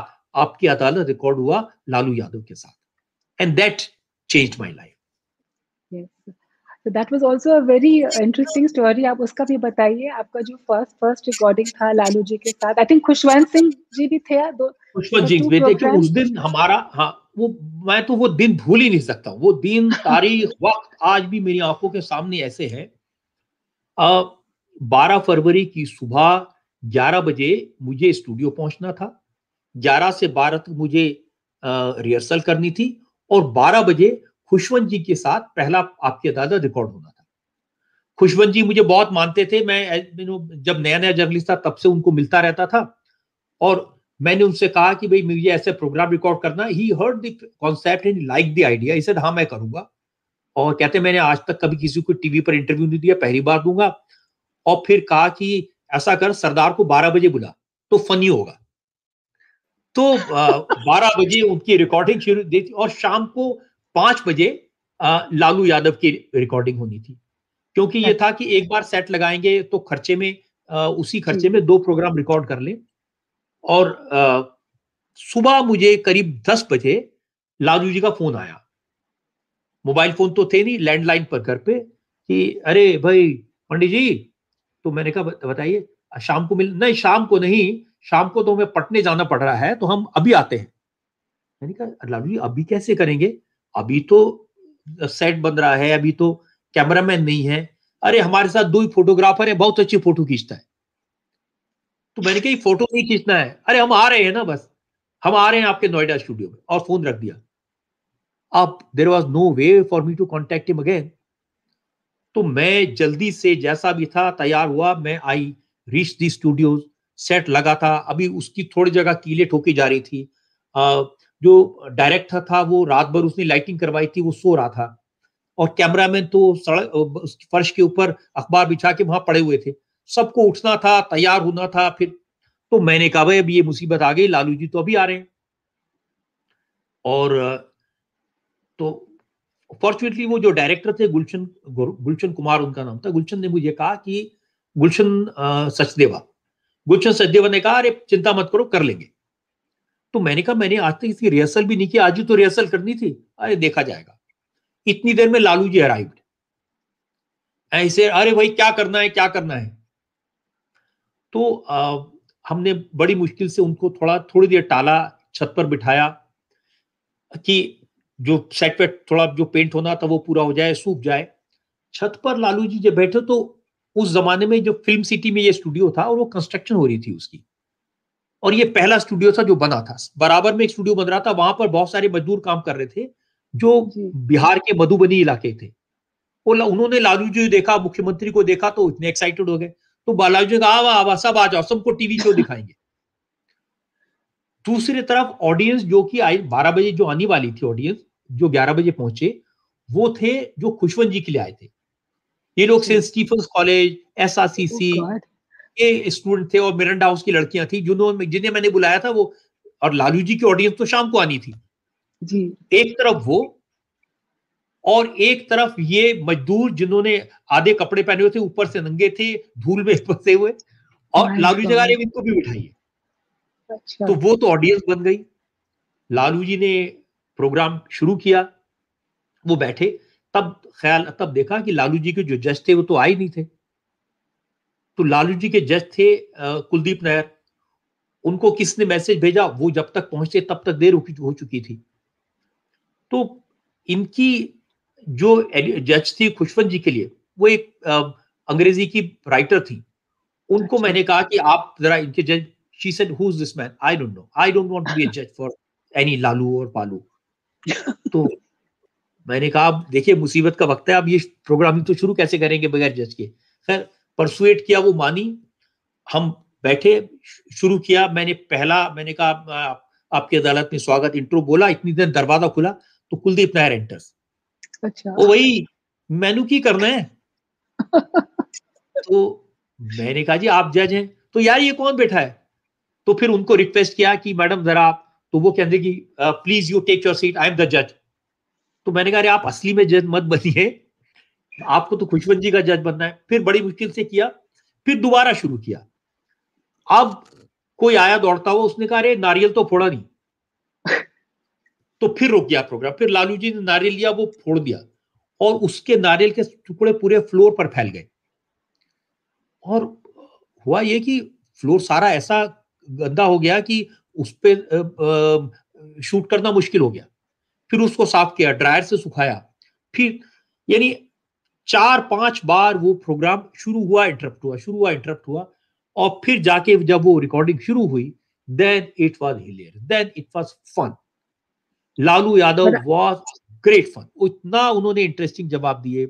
आपकी अदालत रिकॉर्ड हुआ लालू यादव के साथ, and that changed my life. Yes, that was also a very interesting story. आप उसका भी बताइए, आपका जो फर्स्ट फर्स्ट रिकॉर्डिंग था लालू जी के साथ, आई थिंक खुशवंत सिंह जी भी थे। खुशवंत सिंह जी थे। उस दिन हमारा, हाँ वो, मैं तो वो दिन भूल ही नहीं सकता। वो दिन, तारीख, वक्त आज भी मेरी आंखों के सामने ऐसे है। बारह फरवरी की सुबह ग्यारह बजे मुझे स्टूडियो पहुंचना था, ग्यारह से बारह तक मुझे रिहर्सल करनी थी, और बारह बजे खुशवंत जी के साथ पहला आपकी अदालत रिकॉर्ड होना था। खुशवंत जी मुझे बहुत मानते थे, मैं जब नया नया जर्नलिस्ट था तब से उनको मिलता रहता था, और मैंने उनसे कहा कि भाई मुझे ऐसे प्रोग्राम रिकॉर्ड करना। He heard the concept and like the idea, इसे हाँ मैं करूंगा, और कहते मैंने आज तक कभी किसी को टीवी पर इंटरव्यू नहीं दिया, पहली बार दूंगा। और फिर कहा कि ऐसा कर, सरदार को बारह बजे बुला तो फनी होगा। तो बारह बजे उनकी रिकॉर्डिंग शुरू दी थी, और शाम को पांच बजे लालू यादव की रिकॉर्डिंग होनी थी, क्योंकि ये था कि एक बार सेट लगाएंगे तो खर्चे में आ, उसी खर्चे में दो प्रोग्राम रिकॉर्ड कर ले। और आ, सुबह मुझे करीब दस बजे लालू जी का फोन आया, मोबाइल फोन तो थे नहीं, लैंडलाइन पर घर पे, कि अरे भाई पंडित जी। तो मैंने कहा बताइए, शाम को मिल नहीं, शाम को नहीं, शाम को तो हमें पटने जाना पड़ रहा है, तो हम अभी आते हैं। मैंने कहा लालू जी अभी कैसे करेंगे, अभी तो सेट बन रहा है, अभी तो कैमरामैन नहीं है। अरे हमारे साथ दो ही फोटोग्राफर है, बहुत अच्छी फोटो खींचता है। तो मैंने कहा फोटो नहीं खींचना है, अरे हम आ रहे हैं ना, बस हम आ रहे हैं आपके नोएडा स्टूडियो में, और फोन रख दिया। अब there was no way for me to contact him again. तो मैं जल्दी से जैसा भी था तैयार हुआ, मैं I reach the studios, set लगा था, अभी उसकी थोड़ी जगह कीले ठोकी जा रही थी। आ, जो डायरेक्टर था वो रात भर उसने लाइटिंग करवाई थी, वो सो रहा था, और कैमरामैन तो सड़क उसकी फर्श के ऊपर अखबार बिछा के वहां पड़े हुए थे। सबको उठना था, तैयार होना था। फिर तो मैंने कहा भाई अब ये मुसीबत आ गई, लालू जी तो अभी आ रहे हैं। और तो फॉर्चुनेटली वो जो डायरेक्टर थे गुलशन गुलशन कुमार उनका नाम था, गुलशन ने मुझे कहा कि गुलशन सचदेवा गुलशन सचदेवा ने कहा अरे चिंता मत करो, कर लेंगे। तो मैंने कहा मैंने आज तक इसकी रिहर्सल भी नहीं की, आज ही तो रिहर्सल करनी थी, अरे देखा जाएगा। इतनी देर में लालू जी अराइव्ड, ऐसे अरे भाई क्या करना है क्या करना है। तो आ, हमने बड़ी मुश्किल से उनको थोड़ा थोड़ी देर टाला, छत पर बिठाया कि जो सेट पे थोड़ा जो पेंट होना था वो पूरा हो जाए, सूख जाए। छत पर लालू जी जब बैठे तो उस जमाने में जो फिल्म सिटी में ये स्टूडियो था और वो कंस्ट्रक्शन हो रही थी उसकी, और ये पहला स्टूडियो था जो बना था, बराबर में एक स्टूडियो बन रहा था। वहां पर बहुत सारे मजदूर काम कर रहे थे जो बिहार के मधुबनी इलाके थे, वो उन्होंने लालू जी देखा, मुख्यमंत्री को देखा तो इतने एक्साइटेड हो गए। तो बालाजी ने कहा वाह वाह सब आ जाओ, सबको टीवी शो दिखाएंगे। दूसरी तरफ ऑडियंस जो कि आज बारह बजे जो आने वाली थी, ऑडियंस जो ग्यारह बजे पहुंचे वो थे जो खुशवंत जी के लिए आए थे। ये लोग सेंट स्टीफन्स कॉलेज, एसआरसीसी के स्टूडेंट थे और मिरंडा हाउस की लड़कियां थी जिन्होंने जिन्हें मैंने बुलाया था वो, और लालू जी की ऑडियंस तो शाम को आनी थी जी। एक तरफ वो और एक तरफ ये मजदूर जिन्होंने आधे कपड़े पहने हुए थे, ऊपर से नंगे थे, धूल में फंसे हुए, और लालू जी ने इनको भी बिठाइए। अच्छा। तो वो तो ऑडियंस बन गई। लालू जी ने प्रोग्राम शुरू किया, वो बैठे, तब ख्याल तब देखा कि लालू जी के जो जज थे वो तो आए नहीं थे। तो लालू जी के जज थे कुलदीप नायर, उनको किसने मैसेज भेजा, वो जब तक पहुंचते तब तक देर हो चुकी थी। तो इनकी जो जज थी खुशवंत जी के लिए, वो एक अंग्रेजी की राइटर थी, उनको मैंने कहा कि आप जरा इनके जज, she said who is this man, I don't know, I don't want to be a judge for any Lalu और पालू। तो मैंने कहा आप देखिए मुसीबत का वक्त है, आप ये प्रोग्रामिंग तो शुरू कैसे करेंगे बगैर जज के। खैर परसुएट किया, वो मानी, हम बैठे, शुरू किया। मैंने पहला मैंने कहा आप, आपकी अदालत में स्वागत, इंट्रो बोला, इतनी देर दरवाजा खुला तो कुलदीप नायर एंटर्स। अच्छा। वो वही मैनू की करना है। तो मैंने कहा जी आप जज हैं। तो यार ये कौन बैठा है। तो फिर उनको रिक्वेस्ट किया कि मैडम जरा आप, तो वो कहते कि please you take your seat, I am the जज। तो मैंने कहा अरे आप असली में जज मत बनिए, आपको तो खुशवंत जी का जज बनना है। फिर बड़ी मुश्किल से किया, फिर दोबारा शुरू किया। अब कोई आया दौड़ता हुआ, उसने कहा अरे नारियल तो फोड़ा नहीं। तो फिर रोक गया प्रोग्राम। फिर लालू जी ने नारियल लिया, वो फोड़ दिया और उसके नारियल के टुकड़े पूरे फ्लोर पर फैल गए। और हुआ ये कि फ्लोर सारा ऐसा गंदा हो गया कि उस पर शूट करना मुश्किल हो गया। फिर उसको साफ किया, ड्रायर से सुखाया, फिर यानी चार पांच बार वो प्रोग्राम शुरू हुआ इंटरप्ट हुआ, शुरू हुआ इंटरप्ट हुआ, और फिर जाके जब वो रिकॉर्डिंग शुरू हुई then it was hilarious, then it was fun. Lalu Yadav was great fun. इतना उन्होंने इंटरेस्टिंग जवाब दिए,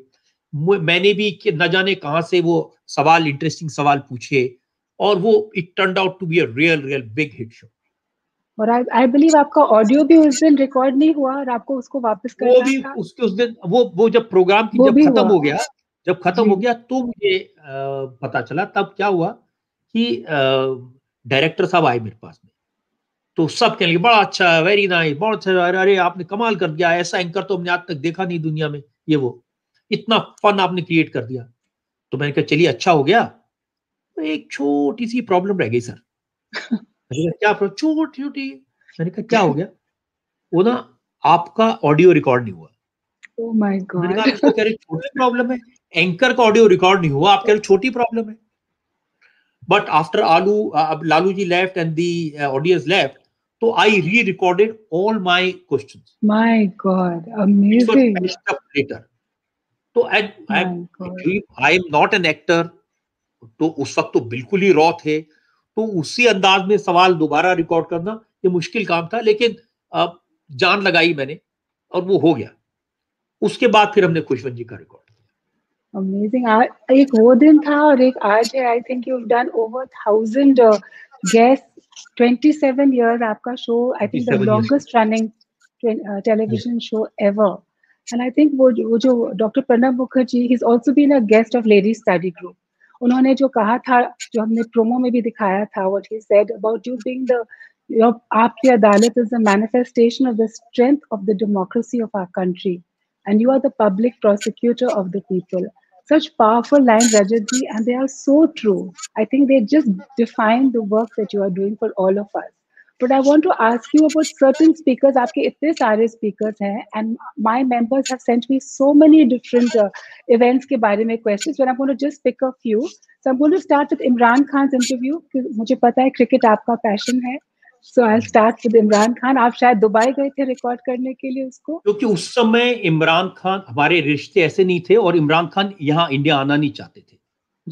मैंने भी न जाने कहां से वो सवाल, इंटरेस्टिंग सवाल पूछे, और वो it turned out to be a real real big hit show. और आई आई बिलीव आपका ऑडियो भी उस दिन रिकॉर्ड नहीं हुआ और आपको उसको वापस करना था। वो भी उसके उस दिन वो वो जब प्रोग्राम की जब खत्म हो गया, जब खत्म हो गया तो मुझे पता चला। तब क्या हुआ कि डायरेक्टर साहब आए मेरे पास में, तो सब कहने लगे बड़ा अच्छा है, वेरी नाइस, बहुत अच्छा, अरे आपने कमाल कर दिया, ऐसा एंकर तो हमने आज तक देखा नहीं दुनिया में, ये वो इतना फन आपने क्रिएट कर दिया। तो मैंने कहा चलिए अच्छा हो गया, एक छोटी सी प्रॉब्लम रह गई सर। क्या छोटी छोटी, मैंने कहा क्या हो गया। वो ना आपका ऑडियो रिकॉर्ड नहीं हुआ। ओह माय गॉड, कह रहे छोटी प्रॉब्लम है, एंकर का ऑडियो रिकॉर्ड नहीं हुआ, आप कह रहे छोटी प्रॉब्लम है। बट आफ्टर आलू अब Lalu ji left and the audience left, तो आई री recorded all my questions. My God, amazing. तो I am not an actor, तो उस वक्त तो बिल्कुल ही रॉ थे, तो उसी अंदाज में सवाल दोबारा रिकॉर्ड करना ये मुश्किल काम था, लेकिन अब जान लगाई मैंने और वो हो गया। उसके बाद फिर हमने खुशवंत जी का रिकॉर्ड किया। अमेजिंग। एक वो दिन था और एक आज है। I think you have done over thousand guest, twenty seven years आपका show, I think the longest running television show ever. And I think वो वो जो doctor Pranab Mukherjee, he is also been a guest of ladies study group. उन्होंने जो कहा था, जो हमने प्रोमो में भी दिखाया था, what he said about you being the Aapki Adalat is a manifestation of the strength of the democracy of our country and you are the public prosecutor of the people. Such powerful line Rajat ji, and they are so true. I think they just define the work that you are doing for all of us. But I want to ask you about certain speakers. आपके इतने सारे speakers हैं and my members have sent me so many different events के बारे में questions, when I am going to just pick a few. So I am going to start with Imran Khan interview, मुझे पता है क्रिकेट आपका पैशन है, so I will start with Imran Khan. आप शायद दुबई गए थे रिकॉर्ड करने के लिए उसको, क्योंकि उस समय इमरान खान, हमारे रिश्ते ऐसे नहीं थे और इमरान खान यहाँ इंडिया आना नहीं चाहते थे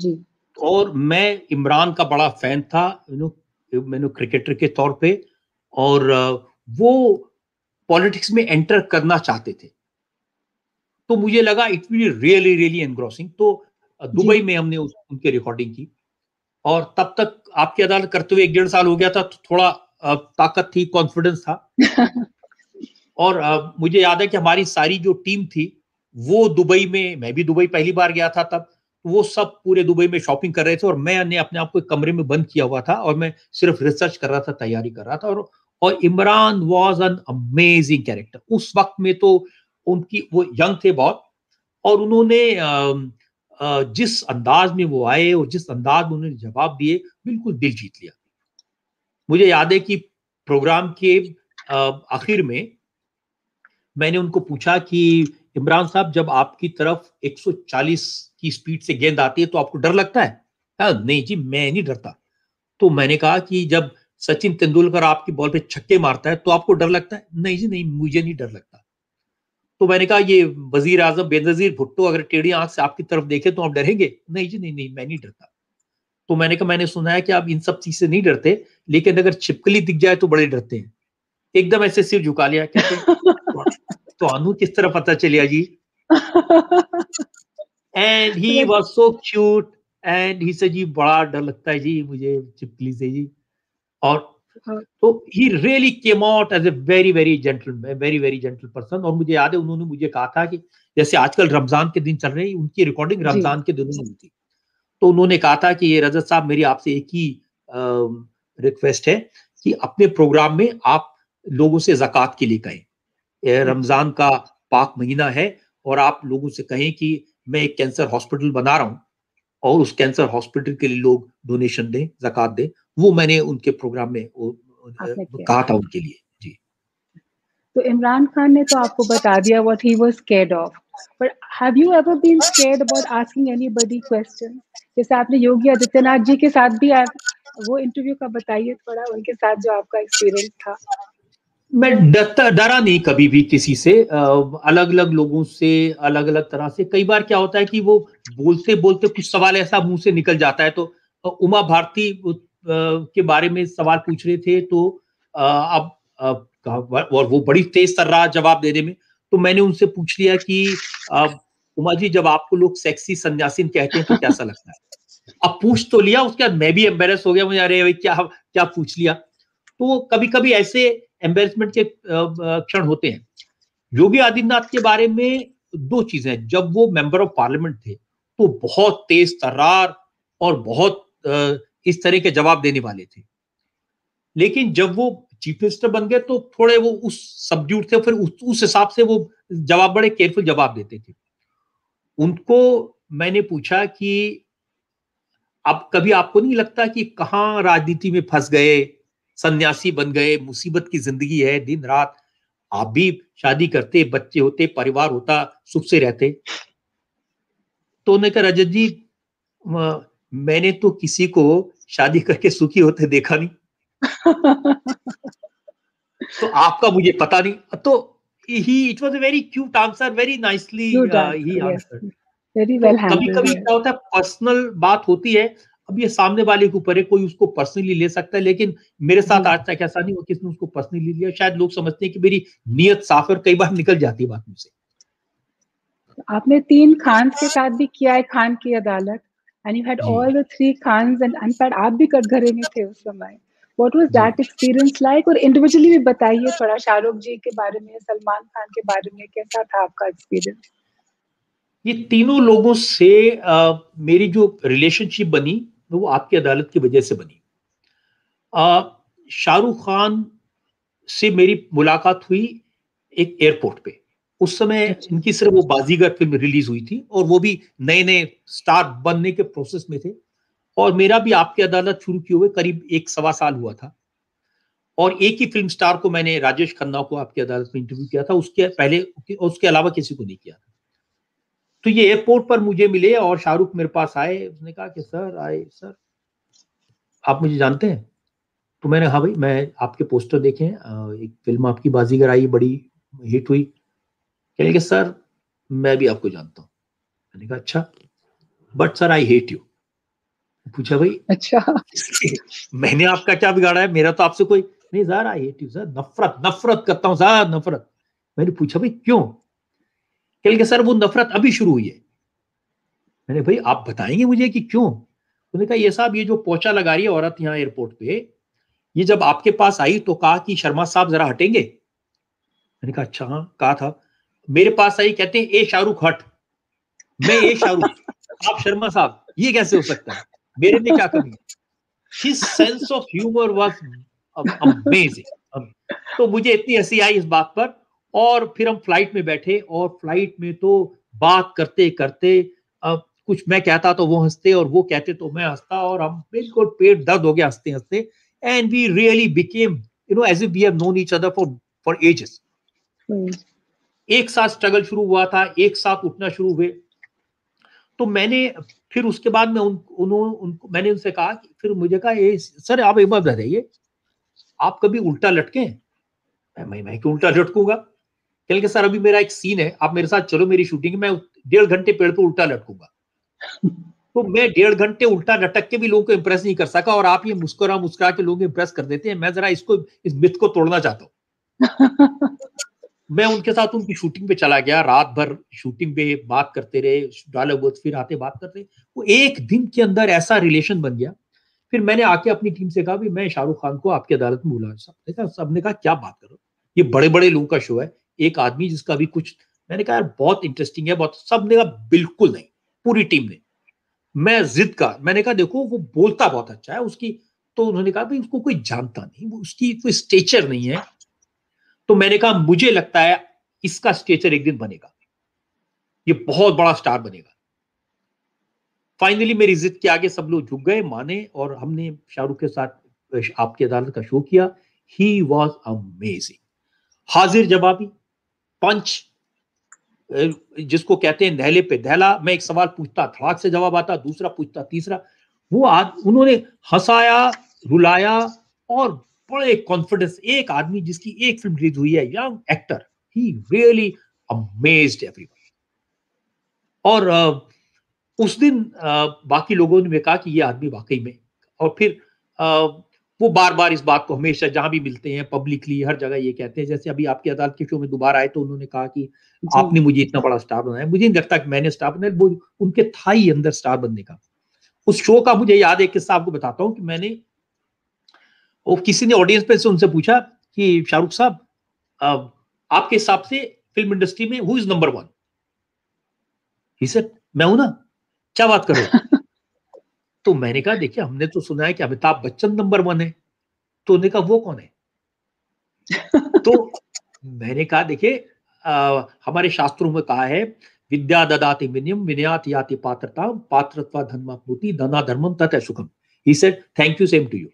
जी, और मैं इमरान का बड़ा फैन था, यू नो मैंने क्रिकेटर के तौर पे, और वो पॉलिटिक्स में एंटर करना चाहते थे। तो तो मुझे लगा it will be really really engrossing. तो दुबई में हमने उस, उनके रिकॉर्डिंग की और तब तक आपकी अदालत करते हुए एक डेढ़ साल हो गया था, तो थोड़ा ताकत थी, कॉन्फिडेंस था। और मुझे याद है कि हमारी सारी जो टीम थी वो दुबई में, मैं भी दुबई पहली बार गया था तब, वो सब पूरे दुबई में शॉपिंग कर रहे थे और मैंने अपने आप को एक कमरे में बंद किया हुआ था और मैं सिर्फ रिसर्च कर रहा था, तैयारी कर रहा था। और और Imran was an amazing character उस वक्त में। तो उनकी, वो यंग थे बहुत, और उन्होंने जिस अंदाज में वो आए और जिस अंदाज में उन्होंने जवाब दिए, बिल्कुल दिल जीत लिया। मुझे याद है कि प्रोग्राम के आखिर में मैंने उनको पूछा कि इमरान साहब, जब आपकी तरफ एक सौ चालीस की स्पीड से गेंद आती है तो आपको डर लगता है? नहीं जी, मैं नहीं डरता। तो मैंने कहा कि जब सचिन तेंदुलकर आपकी बॉल पे छक्के मारता है तो आपको डर लगता है? नहीं जी नहीं, मुझे नहीं डर लगता। तो मैंने कहा, ये वजीर आजम बेनजीर भुट्टो अगर टेढ़ी आंख से आपकी तरफ देखे तो आप डरेंगे? नहीं जी नहीं, नहीं मैं नहीं डरता। तो मैंने कहा, मैंने सुना है कि आप इन सब चीज से नहीं डरते, लेकिन अगर छिपकली दिख जाए तो बड़े डरते हैं। एकदम ऐसे सिर झुका लिया, कहते तो अनु किस तरह पता चलिया जी। And he was so cute and he से जी, बड़ा डर लगता है जी मुझे छिपकली से जी। और तो he really came out as a very very gentleman, very very gentle person. और मुझे याद है उन्होंने मुझे कहा था कि जैसे आजकल रमजान के दिन चल रहे हैं, उनकी रिकॉर्डिंग रमजान के दिनों में थी, तो उन्होंने कहा था कि ये रजत साहब, मेरी आपसे एक ही रिक्वेस्ट है कि अपने प्रोग्राम में आप लोगों से जक़ात के लिए कहें, रमजान का पाक महीना है, और आप लोगों से कहें कि मैं एक कैंसर हॉस्पिटल बना रहा हूं और उस कैंसर हॉस्पिटल के लिए लोग डोनेशन दें, जक़ात दें। वो मैंने उनके प्रोग्राम में वो कहा था उनके लिए जी। तो इमरान खान ने तो आपको बता दिया what he was scared of, but have you ever been scared about asking anybody question? जैसे आपने योगी आदित्यनाथ जी के साथ भी आप, वो इंटरव्यू का बताइए थोड़ा, उनके साथ जो आपका एक्सपीरियंस था। मैं डरता डरा नहीं कभी भी किसी से, अलग अलग लोगों से, अलग अलग तरह से। कई बार क्या होता है कि वो बोलते बोलते कुछ सवाल ऐसा मुंह से निकल जाता है। तो उमा भारती के बारे में सवाल पूछ रहे थे, तो अब और वो बड़ी तेज तर्रार जवाब देने में, तो मैंने उनसे पूछ लिया कि उमा जी, जब आपको लोग सेक्सी सन्यासिन कहते हैं तो कैसा लगता है? अब पूछ तो लिया, उसके बाद मैं भी एम्बेरस हो गया, मुझे अरे भाई क्या क्या पूछ लिया। तो कभी कभी ऐसे एम्बेरसमेंट के क्षण होते हैं। योगी आदित्यनाथ के बारे में दो चीजें हैं। जब वो मेंबर ऑफ पार्लियामेंट थे तो बहुत तेज तर्रार और बहुत इस तरह के जवाब देने वाले थे, लेकिन जब वो चीफ मिनिस्टर बन गए तो थोड़े वो उस सबड्यूड थे, फिर उस हिसाब से वो जवाब, बड़े केयरफुल जवाब देते थे। उनको मैंने पूछा कि अब कभी आपको नहीं लगता कि कहाँ राजनीति में फंस गए, सन्यासी बन गए, मुसीबत की जिंदगी है, दिन रात, आप भी शादी करते, बच्चे होते, परिवार होता, सुख से रहते? तो उन्होंने कहा, रजत जी, मैंने तो किसी को शादी करके सुखी होते देखा नहीं तो आपका मुझे पता नहीं। तो he, it was a very cute answer, very nicely he answered, very well handled. कभी कभी क्या होता है, पर्सनल बात होती है, अब ये सामने वाले के ऊपर है, कोई उसको पर्सनली ले सकता है, लेकिन मेरे साथ आज तक ऐसा नहीं हुआ किसने उसको पर्सनली लिया। शायद लोग समझते हैं कि मेरी नियत साफ है, कई बार निकल जाती है बात मुझसे। आपने तीन खान के साथ भी किया है, Khan ki Adalat, and you had all the three Khans and unpaid, आप भी कटघरे में थे उस समय। What was that experience like? और इंडिविजुअली भी बताइए थोड़ा, शाहरुख जी के बारे में, सलमान खान के बारे में, कैसा था आपका एक्सपीरियंस? ये तीनों लोगों से आ, मेरी जो रिलेशनशिप बनी वो आपकी अदालत की वजह से बनी। शाहरुख खान से मेरी मुलाकात हुई एक एयरपोर्ट पे। उस समय इनकी सिर्फ वो बाजीगर फिल्म रिलीज हुई थी और वो भी नए नए स्टार बनने के प्रोसेस में थे, और मेरा भी आपकी अदालत शुरू किए हुए करीब एक सवा साल हुआ था। और एक ही फिल्म स्टार को मैंने, राजेश खन्ना को, आपकी अदालत में इंटरव्यू किया था, उसके पहले उसके अलावा किसी को नहीं किया था। तो ये एयरपोर्ट पर मुझे मिले और शाहरुख मेरे पास आए। उसने कहा कि सर आए सर, आप मुझे जानते हैं? तो मैंने, हाँ भाई, मैं आपके पोस्टर देखे, एक फिल्म आपकी बाजीगर आई, बड़ी हिट हुई। कहेंगे सर, मैं भी आपको जानता हूँ। मैंने कहा अच्छा, but sir I hate you. पूछा भाई अच्छा मैंने आपका क्या बिगाड़ा है? मेरा तो आपसे कोई नहीं sir, I hate you sir, नफरत नफरत करता हूँ सर, नफरत। मैंने पूछा भाई क्यों? कहल के सर वो नफरत अभी शुरू हुई है। मैंने भाई आप बताएंगे मुझे कि क्यों? उन्होंने कहा ये साहब ये जो पोछा लगा रही है औरत यहाँ एयरपोर्ट पे, ये जब आपके पास आई तो कहा कि शर्मा साहब जरा हटेंगे। मैंने कहा अच्छा हाँ, कहा था। मेरे पास आई कहते हैं ए शाहरुख हट, मैं ए शाहरुख आप शर्मा साहब, ये कैसे हो सकता है? मेरे ने क्या करी? His sense of humor was amazing। तो मुझे इतनी हंसी आई इस बात पर। और फिर हम फ्लाइट में बैठे और फ्लाइट में तो बात करते करते अब कुछ मैं कहता तो वो हंसते और वो कहते तो मैं हंसता और हम बिल्कुल पेट दर्द हो गया हंसते हंसते। And we really became you know as if we have known each other for for ages. एक साथ स्ट्रगल शुरू हुआ था, एक साथ उठना शुरू हुए। तो मैंने फिर उसके बाद में उन, उन्होंने उनको मैंने उनसे कहा कि फिर मुझे कहा ए, सर आप एक बार बताइए आप कभी उल्टा लटके? मैं मैं, मैं उल्टा लटकूंगा? कह के सर अभी मेरा एक सीन है आप मेरे साथ चलो मेरी शूटिंग, मैं डेढ़ घंटे पेड़ पे उल्टा लटकूंगा। तो मैं डेढ़ घंटे उल्टा लटक के भी लोगों को इंप्रेस नहीं कर सका और आप ये मुस्कुरा मुस्कुरा के लोग इंप्रेस कर देते हैं। मैं जरा इसको इस मिथ को तोड़ना चाहता हूँ। मैं उनके साथ उनकी शूटिंग पे चला गया, रात भर शूटिंग पे बात करते रहे, डायलॉग फिर आते बात करते। वो एक दिन के अंदर ऐसा रिलेशन बन गया। फिर मैंने आके अपनी टीम से कहा भी मैं शाहरुख खान को आपकी अदालत में बुला सकता। सबने कहा क्या बात करो, ये बड़े बड़े लोगों का शो है, एक आदमी जिसका भी कुछ। मैंने कहा यार बहुत इंटरेस्टिंग है बहुत। सबने कहा बिल्कुल नहीं, पूरी टीम ने। मैं जिद का, मैंने कहा देखो वो बोलता बहुत अच्छा है उसकी। तो उन्होंने कहा भाई उसको कोई जानता नहीं, उसकी कोई स्टेचर नहीं है। तो मैंने कहा मुझे लगता है इसका स्टेचर एक दिन बनेगा, ये बहुत बड़ा स्टार बनेगा। फाइनली मेरी जिद के आगे सब लोग झुक गए, माने, और हमने शाहरुख के साथ आपकी अदालत का शो किया। He was amazing. हाजिर जवाबी, पंच, जिसको कहते हैं नहले पे दहला। मैं एक सवाल पूछता धड़ाक से जवाब आता, दूसरा पूछता, तीसरा। वो आज उन्होंने हंसाया रुलाया और बड़े कॉन्फिडेंस। एक आदमी जिसकी एक फिल्म रिलीज हुई है, young actor, he really amazed everyone. और उस दिन बाकी लोगों ने कहा कि ये आदमी वाकई में। और फिर वो बार बार इस बात को हमेशा जहां भी मिलते हैं पब्लिकली हर जगह ये कहते हैं। जैसे अभी आपकी अदालत के शो में दोबारा आए तो उन्होंने कहा कि आपने मुझे इतना बड़ा स्टार बनाया। मुझे नहीं लगता कि मैंने स्टार बनाया, वो उनके था ही अंदर स्टार बनने का। उस शो का मुझे याद है, किस्सा आपको बताता हूँ कि मैंने वो किसी ने ऑडियंस पे से उनसे पूछा कि शाहरुख साहब आपके हिसाब से फिल्म इंडस्ट्री में who is number one? He said मैं हूं ना, क्या बात करो। तो मैंने कहा देखिए हमने तो सुना है कि अमिताभ बच्चन नंबर वन है। तो उन्होंने कहा वो कौन है? तो मैंने कहा देखिए हमारे शास्त्रों में कहा है विद्या ददाति विनयम विनयात याति पात्रता पात्रत्वा धनमाप्नोति धना धर्मम ततः सुखम। He said thank you same to you.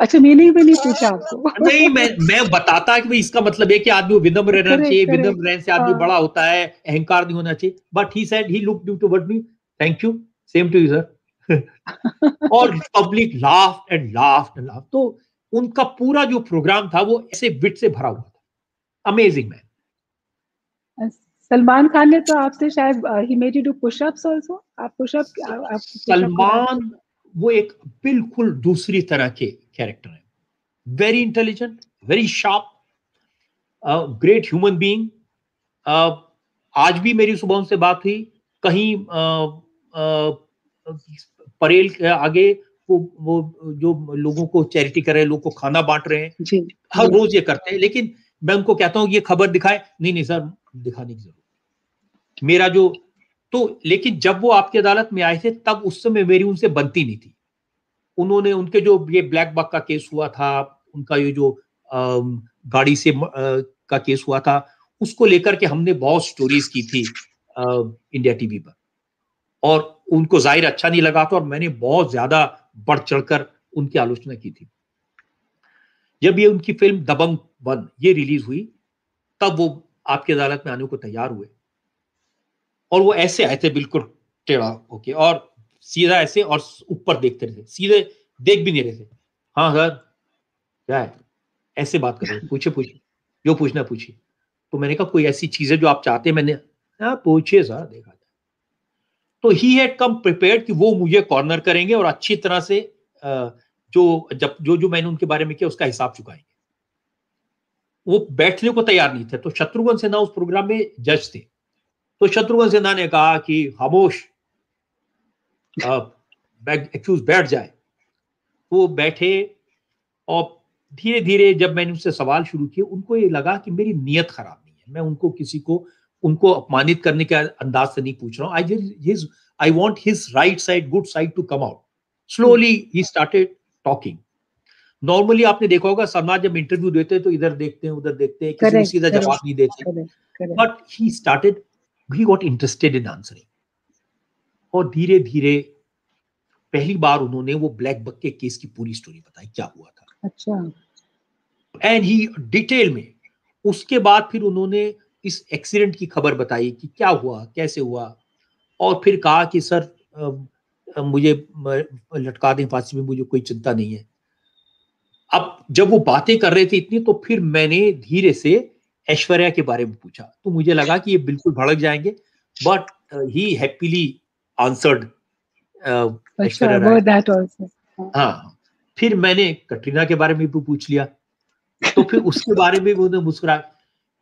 अच्छा मैंने भी नहीं पूछा आपको। नहीं मैं मैं बताता कि भाई इसका मतलब है कि आदमी विनम्र रहना चाहिए, विनम्र रहने से आदमी बड़ा होता है, अहंकार नहीं होना चाहिए। But he said he looked due toward me thank you same to you sir. और public laughed and laughed and laughed. तो उनका पूरा जो प्रोग्राम था वो ऐसे विट से भरा हुआ था। Amazing man. सलमान खान ने तो आपसे शायद he made you do pushups also. आप पुशअप आप सलमान वो एक बिल्कुल दूसरी तरह के कैरेक्टर है। Very intelligent, very sharp, great human being. आज भी मेरी सुबह उनसे बात हुई, कहीं uh, uh, परेल के आगे वो वो जो लोगों को चैरिटी कर रहे हैं, लोगों को खाना बांट रहे हैं, हर रोज ये करते हैं। लेकिन मैं उनको कहता हूँ ये खबर दिखाए, नहीं नहीं सर दिखाने की जरूरत मेरा जो। तो लेकिन जब वो आपकी अदालत में आए थे तब उस समय मेरी उनसे बनती नहीं थी। उन्होंने उनके जो ये ब्लैक बक का केस हुआ था, उनका ये जो आ, गाड़ी से आ, का केस हुआ था, उसको लेकर के हमने बहुत स्टोरीज की थी आ, इंडिया टीवी पर। और उनको जाहिर अच्छा नहीं लगा था और मैंने बहुत ज्यादा बढ़ चढ़कर उनकी आलोचना की थी। जब ये उनकी फिल्म दबंग वन ये रिलीज हुई तब वो आपकी अदालत में आने को तैयार हुए और वो ऐसे आए थे बिल्कुल टेढ़ा होके और सीधा ऐसे और ऊपर देखते रहे, सीधे देख भी नहीं रहे थे। हाँ सर क्या है, ऐसे बात कर रहे थे, पूछे पूछे जो पूछना पूछिए। तो मैंने कहा कोई ऐसी चीजें जो आप चाहते हैं? मैंने पूछिए सर देखा जाए। तो ही हैड कम प्रिपेयर्ड कि वो मुझे कॉर्नर करेंगे और अच्छी तरह से जो जब जो जो मैंने उनके बारे में किया उसका हिसाब चुकाएंगे। वो बैठने को तैयार नहीं थे। तो शत्रुघ्न सिन्हा उस प्रोग्राम में जज थे। तो शत्रुघ्न सिन्हा ने कहा कि खामोश, एक्यूज बैठ जाए। वो बैठे और धीरे धीरे जब मैंने उनसे सवाल शुरू किए, उनको ये लगा कि मेरी नीयत खराब नहीं है, मैं उनको किसी को उनको अपमानित करने के अंदाज से नहीं पूछ रहा हूँ। I I want his right side, good side to come out. Slowly he started talking. Normally आपने देखा होगा समाज जब इंटरव्यू देते हैं तो इधर देखते हैं उधर देखते हैं, किसी सीधा जवाब नहीं देते, but he started, he got interested in answering. और धीरे धीरे पहली बार उन्होंने वो ब्लैक बक के केस की पूरी स्टोरी बताई, क्या हुआ था। अच्छा। एंड ही डिटेल में। उसके बाद फिर उन्होंने इस एक्सीडेंट की खबर बताई कि क्या हुआ, कैसे हुआ, और फिर कहा कि सर आ, मुझे लटका दें फांसी में, मुझे कोई चिंता नहीं है। अब जब वो बातें कर रहे थे इतनी, तो फिर मैंने धीरे से ऐश्वर्या के बारे में पूछा। तो मुझे लगा कि ये बिल्कुल भड़क जाएंगे, but he happily answered Aishwarya Rai. हाँ, फिर मैंने कटरीना के बारे में भी पूछ लिया, तो फिर उसके बारे में उन्होंने मुस्कुराया।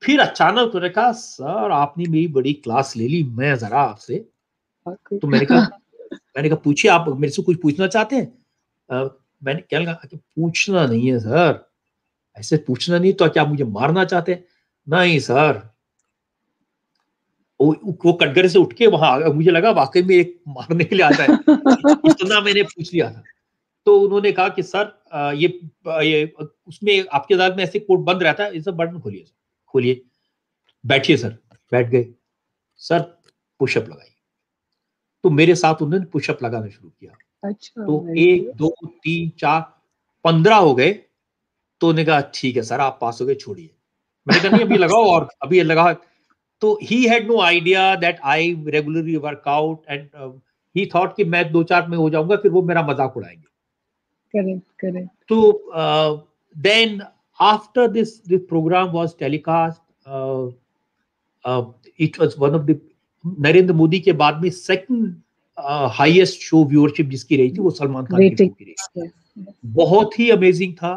फिर अचानक उन्होंने कहा सर आपने मेरी बड़ी क्लास ले ली, मैं जरा आपसे okay. तो मैंने कहा मैंने कहा पूछिए, आप मेरे से कुछ पूछना चाहते हैं? uh, मैंने क्या लगा कि पूछना नहीं है सर, ऐसे पूछना नहीं। तो क्या मुझे मारना चाहते हैं? नहीं सर। वो, वो कटघरे से उठ के वहां, मुझे लगा वाकई में एक मारने के लिए आता है, इतना मैंने पूछ लिया था। तो उन्होंने कहा कि सर ये ये उसमें आपकी अदालत में ऐसे कोर्ट बंद रहता है, इसे बटन खोलिए खोलिए बैठिए सर। बैठ गए सर, पुशअप लगाइए। तो मेरे साथ उन्होंने पुशअप लगाना शुरू किया। अच्छा। तो एक दो तीन चार पंद्रह हो गए। तो उन्होंने कहा ठीक है सर आप पास हो गए, छोड़िए। मैंने कहा नहीं अभी लगाओ, और अभी लगा। तो he had no idea that I regularly workout, and he thought कि मैं दो चार में हो जाऊंगा, फिर वो मेरा मजाक उड़ाएंगे। Correct, correct. So uh, then after this, this program was telecast. Uh, uh, it was one of the Narendra Modi के बाद में second uh, highest show viewership जिसकी रही थी वो सलमान खान की रही थी। बहुत ही amazing था।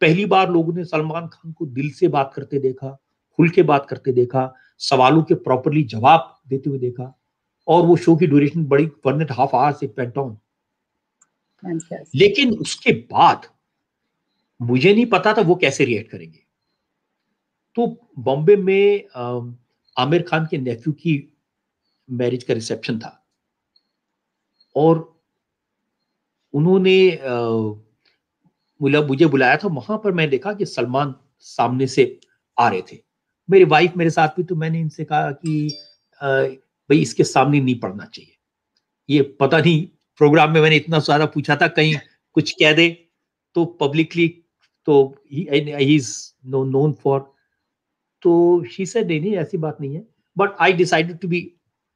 पहली बार लोगों ने सलमान खान को दिल से बात करते देखा, खुल के बात करते देखा, सवालों के प्रॉपरली जवाब देते हुए देखा। और वो शो की ड्यूरेशन बड़ी वन एंड हाफ आवर से पेंट ऑन। लेकिन उसके बाद मुझे नहीं पता था वो कैसे रिएक्ट करेंगे। तो बॉम्बे में आ, आमिर खान के नेफ्यू की मैरिज का रिसेप्शन था, और उन्होंने आ, मुझे बुलाया था। वहां पर मैं देखा कि सलमान सामने से आ रहे थे, मेरी वाइफ मेरे साथ भी। तो मैंने इनसे कहा कि भाई इसके सामने नहीं पढ़ना चाहिए। ये पता नहीं प्रोग्राम में मैंने इतना सारा पूछा था, कहीं कुछ कह दे तो पब्लिकली, तो he is no known for. तो शी सेड नहीं नहीं ऐसी बात नहीं है, but I decided to be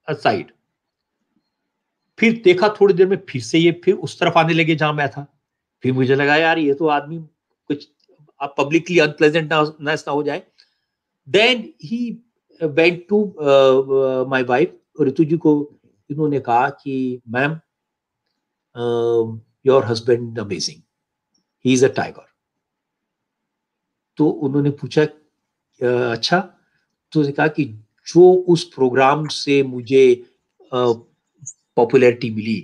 aside. फिर देखा थोड़ी देर में फिर से ये फिर उस तरफ आने लगे जहां मैं था। फिर मुझे लगा यार ये तो आदमी कुछ आप पब्लिकली अनप्लेजेंट ना ना हो जाए। Then he went to my wife Ritu ji को, इन्होंने कहा कि ma'am Uh, your husband amazing, he is a tiger। तो उन्होंने पूछा uh, अच्छा। तो उसने कहा कि जो उस प्रोग्राम से मुझे पॉपुलैरिटी uh, मिली,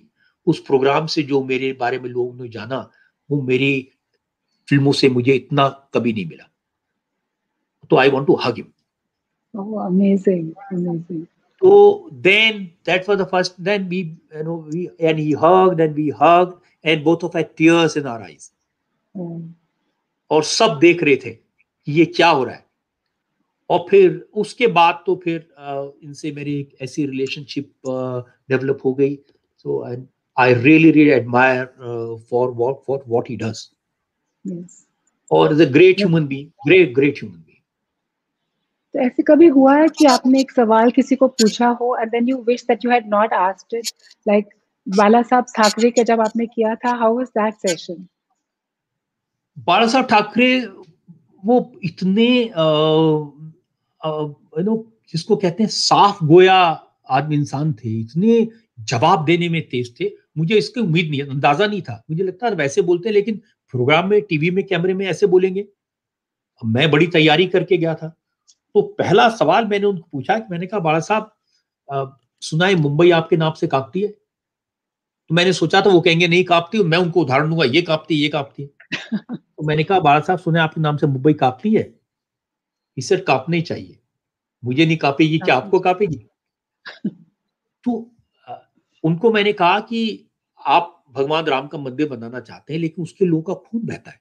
उस प्रोग्राम से जो मेरे बारे में लोगों ने जाना, वो मेरी फिल्मों से मुझे इतना कभी नहीं मिला। तो I want to hug him. Amazing amazing. So then that was the first. Then we, you know, we and he hugged and we hugged and both of had tears in our eyes. Mm. और सब देख रहे थे कि ये क्या हो रहा है। और फिर उसके बाद तो फिर uh, इनसे मेरी एक ऐसी रिलेशनशिप डेवलप हो गई। So and I really really admire uh, for what for what he does. Yes. और is a great yes. human being, great great human being. तो ऐसे कभी हुआ है कि आपने एक सवाल किसी को पूछा हो and then you wish that you had not asked it, like Balasaheb Thackeray के जब आपने किया था, how was that session? Balasaheb Thackeray वो इतने यू नो जिसको कहते हैं साफ गोया आदमी इंसान थे, इतने जवाब देने में तेज थे। मुझे इसकी उम्मीद नहीं, अंदाजा नहीं था। मुझे लगता था वैसे बोलते हैं लेकिन प्रोग्राम में टीवी में कैमरे में ऐसे बोलेंगे। मैं बड़ी तैयारी करके गया था, तो पहला सवाल मैंने उनको पूछा कि मैंने कहा बाला साहब सुना है मुंबई आपके नाम से कांपती है, तो मैंने सोचा था वो कहेंगे नहीं कांपती, मैं उनको उदाहरण दूंगा ये कांपती ये कांपती है। तो मैंने कहा बाला साहब सुना है आपके नाम से मुंबई कांपती है, इसे कांपनी चाहिए, मुझे नहीं कांपेगी क्या आपको कांपेगी? तो उनको मैंने कहा कि आप भगवान राम का मंदिर बनाना चाहते हैं लेकिन उसके लोगों का खून बहता है,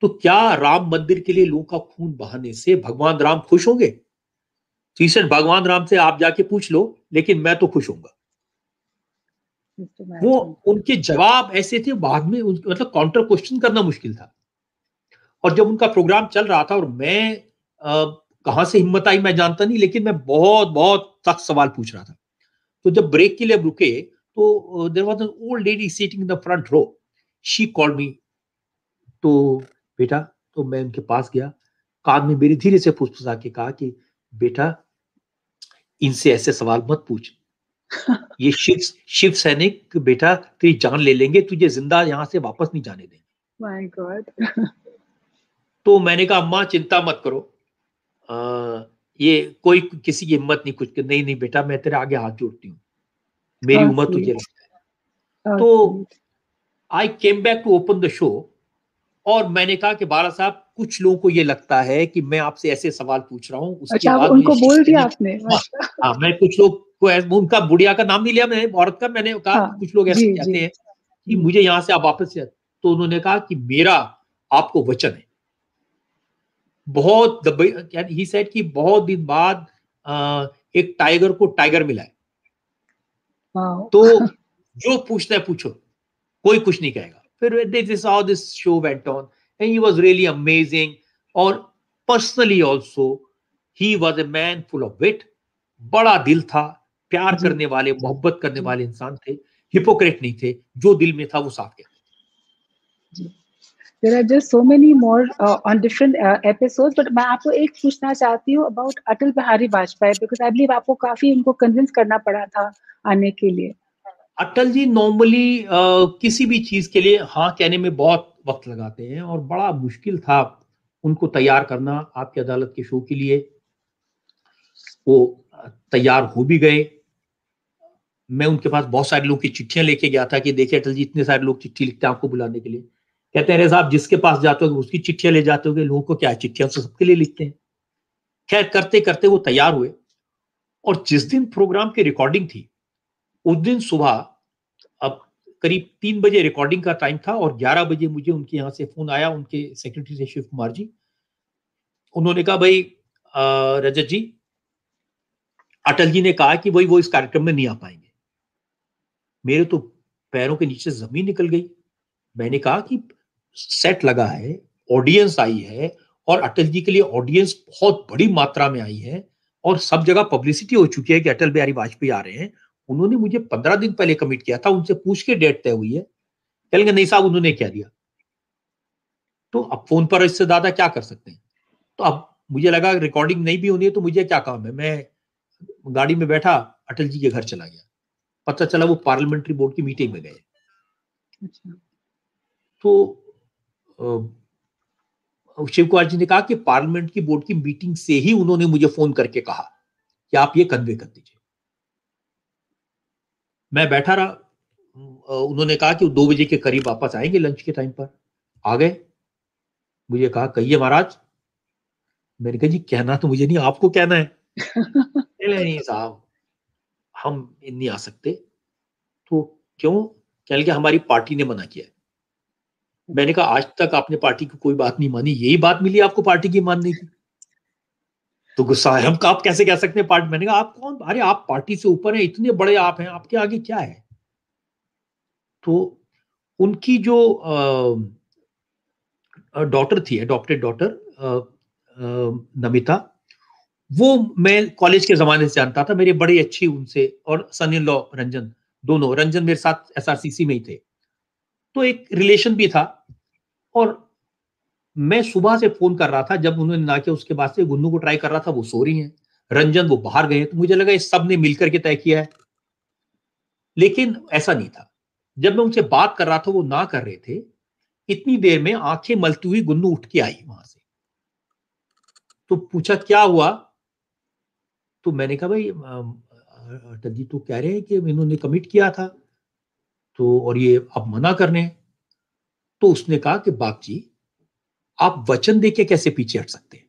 तो क्या राम मंदिर के लिए लोगों का खून बहाने से भगवान राम खुश होंगे? तो भगवान राम से आप जाके पूछ लो, लेकिन मैं तो खुश होऊंगा। वो उनके जवाब ऐसे थे, बाद में मतलब काउंटर क्वेश्चन करना मुश्किल था। और जब उनका प्रोग्राम चल रहा था और मैं कहां से हिम्मत आई मैं जानता नहीं, लेकिन मैं बहुत बहुत सख्त सवाल पूछ रहा था। तो जब ब्रेक के लिए रुके तो there was an old lady sitting in the front row, she called me, तो बेटा, तो मैं उनके पास गया, कान में मेरी धीरे से फुसफुसा के कहा कि बेटा इनसे ऐसे सवाल मत पूछ, ये शिव शिव सैनिक बेटा तेरी जान ले लेंगे, तुझे जिंदा यहाँ से वापस नहीं जाने देंगे। My God. तो मैंने कहा अम्मा चिंता मत करो, आ, ये कोई किसी की हिम्मत नहीं, कुछ नहीं नहीं बेटा मैं तेरे आगे हाथ जोड़ती हूँ, मेरी उम्र तुझे। तो I came back to open the show और मैंने कहा कि बाला साहब कुछ लोगों को ये लगता है कि मैं आपसे ऐसे सवाल पूछ रहा हूँ। अच्छा, उनको बोल दिया आपने? हाँ, मैं कुछ लोग को, उनका बुढ़िया का नाम नहीं लिया मैंने, औरत का, मैंने कहा हाँ, कुछ लोग ऐसे कहते हैं कि मुझे यहाँ से आप वापस। तो उन्होंने कहा कि मेरा आपको वचन है। बहुत ही सेड कि बहुत दिन बाद एक टाइगर को टाइगर मिला है, तो जो पूछना है पूछो, कोई कुछ नहीं कहेगा। फिर this how this show went on and he was really amazing. और personally also he was a man full of wit, बड़ा दिल था, प्यार करने वाले, मोहब्बत करने वाले इंसान थे, हिपोक्रेट नहीं थे, जो दिल में था वो साफ कहते थे। There are just so many more uh, on different uh, episodes, but मैं आपको एक पूछना चाहती हूँ about Atal Bihari Vajpayee, because I believe आपको काफी उनको convince करना पड़ा था आने के लिए। अटल जी नॉर्मली uh, किसी भी चीज के लिए हाँ कहने में बहुत वक्त लगाते हैं और बड़ा मुश्किल था उनको तैयार करना आपकी अदालत के शो के लिए। वो तैयार हो भी गए। मैं उनके पास बहुत सारे लोग की चिट्ठियां लेके गया था कि देखिए अटल जी इतने सारे लोग चिट्ठी लिखते हैं आपको बुलाने के लिए, कहते हैं साहब जिसके पास जाते हो उसकी चिट्ठियां ले जाते हो, लोगों को क्या चिट्ठियां से सबके लिए लिखते हैं। खैर करते करते वो तैयार हुए और जिस दिन प्रोग्राम की रिकॉर्डिंग थी उस दिन सुबह अब करीब तीन बजे रिकॉर्डिंग का टाइम था और ग्यारह बजे मुझे उनके यहाँ से फोन आया, उनके सेक्रेटरी से, शिव कुमार जी। उन्होंने कहा भाई रजत जी अटल जी ने कहा कि भाई वो इस कार्यक्रम में नहीं आ पाएंगे। मेरे तो पैरों के नीचे जमीन निकल गई। मैंने कहा कि सेट लगा है, ऑडियंस आई है और अटल जी के लिए ऑडियंस बहुत बड़ी मात्रा में आई है और सब जगह पब्लिसिटी हो चुकी है कि अटल बिहारी वाजपेयी आ रहे हैं। उन्होंने मुझे पंद्रह दिन पहले कमिट किया था, उनसे पूछ के डेट तय हुई है। कहेंगे नहीं साहब उन्होंने क्या दिया, तो अब फोन पर इससे ज्यादा क्या कर सकते हैं। तो अब मुझे लगा रिकॉर्डिंग नहीं भी होनी है तो मुझे क्या काम है। मैं गाड़ी में बैठा अटल जी के घर चला गया, पता चला वो पार्लियामेंट्री बोर्ड की मीटिंग में गए। अच्छा। तो शिव कुमार जी ने कहा कि पार्लियामेंट की बोर्ड की मीटिंग से ही उन्होंने मुझे फोन करके कहा कि आप ये कन्वे कर दीजिए। मैं बैठा रहा। उन्होंने कहा कि दो बजे के करीब वापस आएंगे, लंच के टाइम पर आ गए। मुझे कहा कहिए महाराज। मैंने कहा जी कहना तो मुझे नहीं, आपको कहना है। नहीं साहब हम नहीं आ सकते। तो क्यों? कह लगे हमारी पार्टी ने मना किया। मैंने कहा आज तक आपने पार्टी की कोई बात नहीं मानी, यही बात मिली आपको पार्टी की मानने की। तो गुस्सा है, हम आप कैसे कह सकते हैं पार्टी। मैंने कहा आप कौन, अरे आप पार्टी से ऊपर हैं, इतने बड़े आप हैं, आपके आगे क्या है। तो उनकी जो डॉटर थी, अडॉप्टेड डॉटर नमिता, वो मैं कॉलेज के जमाने से जानता था। मेरे बड़े अच्छी उनसे, और सन इन लॉ रंजन, दोनों रंजन मेरे साथ एसआरसीसी में ही थे, तो एक रिलेशन भी था। और मैं सुबह से फोन कर रहा था, जब उन्होंने ना किया उसके बाद से गुन्नू को ट्राई कर रहा था, वो सो रही हैं, रंजन वो बाहर गए, तो मुझे लगा इस सब ने मिलकर के तय किया है, लेकिन ऐसा नहीं था। जब मैं उनसे बात कर रहा था वो ना कर रहे थे, इतनी देर में आंखें मलती हुई गुन्नू उठ के आई वहां से तो पूछा क्या हुआ, तो मैंने कहा भाई अटल जी तो कह रहे हैं कि इन्होंने कमिट किया था तो और ये अब मना कर रहे हैं। तो उसने कहा कि बाप जी आप वचन देके कैसे पीछे हट सकते हैं।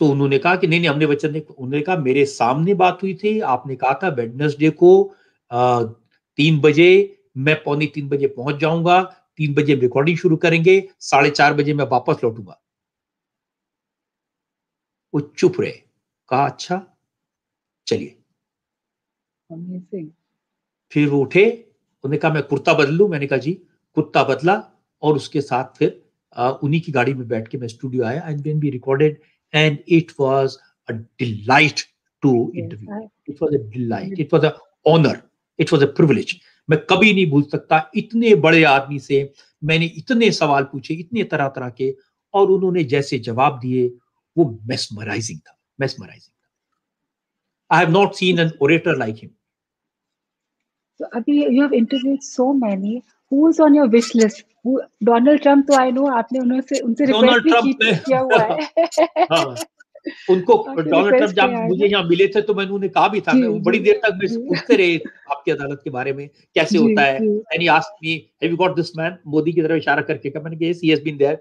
तो उन्होंने कहा कि नहीं नहीं हमने वचन नहीं, उन्होंने कहा मेरे सामने बात हुई थी, आपने कहा था वेडनेसडे को आ, तीन बजे मैं पौने तीन बजे पहुंच जाऊंगा, तीन बजे रिकॉर्डिंग शुरू करेंगे, साढ़े चार बजे मैं वापस लौटूंगा। वो चुप रहे, कहा अच्छा चलिए। फिर वो उठे, उन्होंने कहा मैं कुर्ता बदल लूं, मैंने कहा जी, कुर्ता बदला और उसके साथ फिर उन्हीं की गाड़ी में बैठ के मैं स्टूडियो आया and then we recorded and it was a delight to interview, it was a delight, it was a honour, it was a privilege. मैं कभी नहीं भूल सकता, इतने बड़े आदमी से मैंने इतने सवाल पूछे, इतने तरह तरह के, और उन्होंने जैसे जवाब दिए वो मेस्मराइजिंग था, मेस्मराइजिंग था। I have not seen an orator like him. So, Abhi, you have interviewed so many. Who's on your wish list? Who, Donald Trump तो I know आपने उनसे उनसे रिक्वेस्ट भी की किया हुआ है। हाँ, उनको डोनाल्ड ट्रम्प जब मुझे यहाँ मिले थे तो मैंने उन्हें कहा भी था, मैं बड़ी देर तक मैं पूछते रहे आपकी अदालत के बारे में कैसे होता है। And he asked me, have you got this man? Modi की तरफ इशारा करके कहा, मैंने कहा yes, he has been there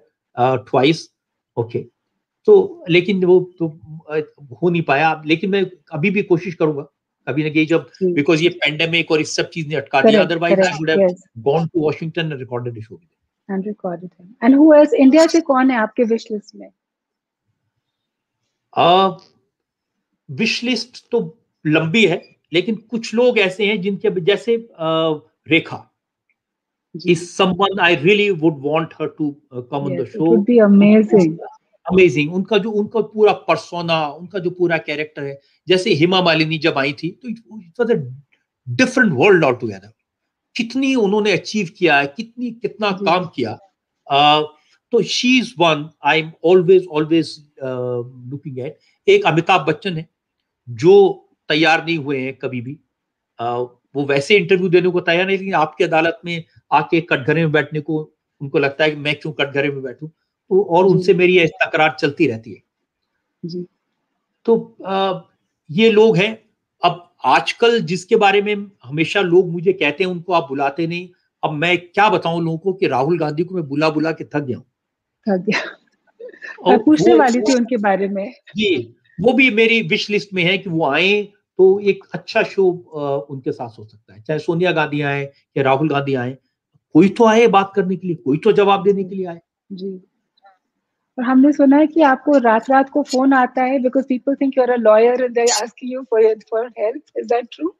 twice. Okay. तो लेकिन वो तो हो नहीं पाया, लेकिन मैं अभी भी कोशिश करूंगा अभी ना कि जब बिकॉज़ ये पेंडेमिक और इस सब चीज ने अटका दिया, otherwise I would have gone to Washington and recorded it and recorded him. And who else India से कौन है आपके विश लिस्ट में? अह विश लिस्ट तो लंबी है, लेकिन कुछ लोग ऐसे हैं जिनके जैसे Rekha is someone I really would want her to come on the show. It would be amazing. Amazing, उनका जो उनका पूरा पर्सोना, उनका जो पूरा कैरेक्टर है, जैसे हिमा मालिनी जब आई थी तो it was a different world all together. कितनी उन्होंने अचीव किया है, कितनी कितना काम किया, uh, तो she is one I am always always looking at. एक अमिताभ बच्चन है जो तैयार नहीं हुए हैं कभी भी, uh, वो वैसे इंटरव्यू देने को तैयार नहीं, लेकिन आपकी अदालत में आके कटघरे में बैठने को उनको लगता है कि मैं क्यों कटघरे में बैठूं, तो और उनसे मेरी ये तकरार चलती रहती है जी। तो आ, ये लोग हैं। अब आजकल जिसके बारे में हमेशा लोग मुझे कहते हैं उनको आप बुलाते नहीं, अब मैं क्या बताऊं लोगों को कि राहुल गांधी को मैं बुला बुला के थक गया हूं, थक गया। और मैं पूछने वाली थी उनके बारे में जी, वो भी मेरी विश लिस्ट में है कि वो आए तो एक अच्छा शो आ, उनके साथ हो सकता है, चाहे सोनिया गांधी आए या राहुल गांधी आए, कोई तो आए बात करने के लिए, कोई तो जवाब देने के लिए आए जी। और हमने सुना है कि आपको रात रात को फोन आता है because people think you're a lawyer and they ask you for for help. Is that true?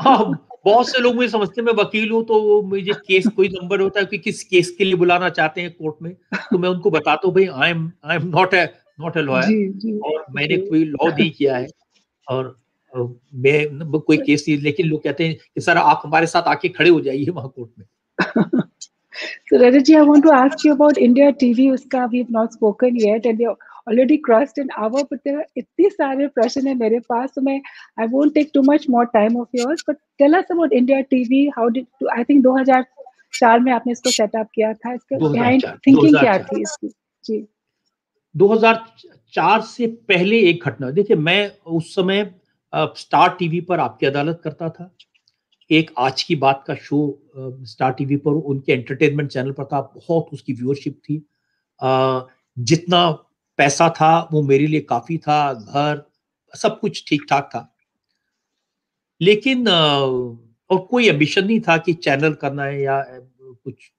हाँ, बहुत से लोग मुझे समझते हैं मैं वकील हूँ, तो वो मुझे केस कोई नंबर होता है कि किस केस के लिए बुलाना चाहते हैं कोर्ट में, तो मैं उनको बताता हूँ भाई I am I am not a not a lawyer और मैंने कोई लॉ नहीं किया है और मैं कोई केस नहीं, लेकिन लोग कहते हैं कि सर आप हमारे साथ आके खड़े हो जाइए वहाँ कोर्ट में। So Rajat ji, I want to ask you about India T V. Uska we have not spoken yet, and we have already crossed an hour. But there are इतने सारे प्रश्न हैं मेरे पास, तो मैं I won't take too much more time of yours. But tell us about India T V. How did I think दो हज़ार चार में आपने इसको setup किया था, इसके behind thinking क्या थी इसकी जी? दो हज़ार चार से पहले एक घटना, देखिए मैं उस समय स्टार टीवी पर आपकी अदालत करता था, एक आज की बात का शो स्टार टीवी पर उनके एंटरटेनमेंट चैनल पर था, बहुत उसकी व्यूअरशिप थी, आ, जितना पैसा था वो मेरे लिए काफी था, घर सब कुछ ठीक ठाक था, लेकिन आ, और कोई एम्बिशन नहीं था कि चैनल करना है या कुछ।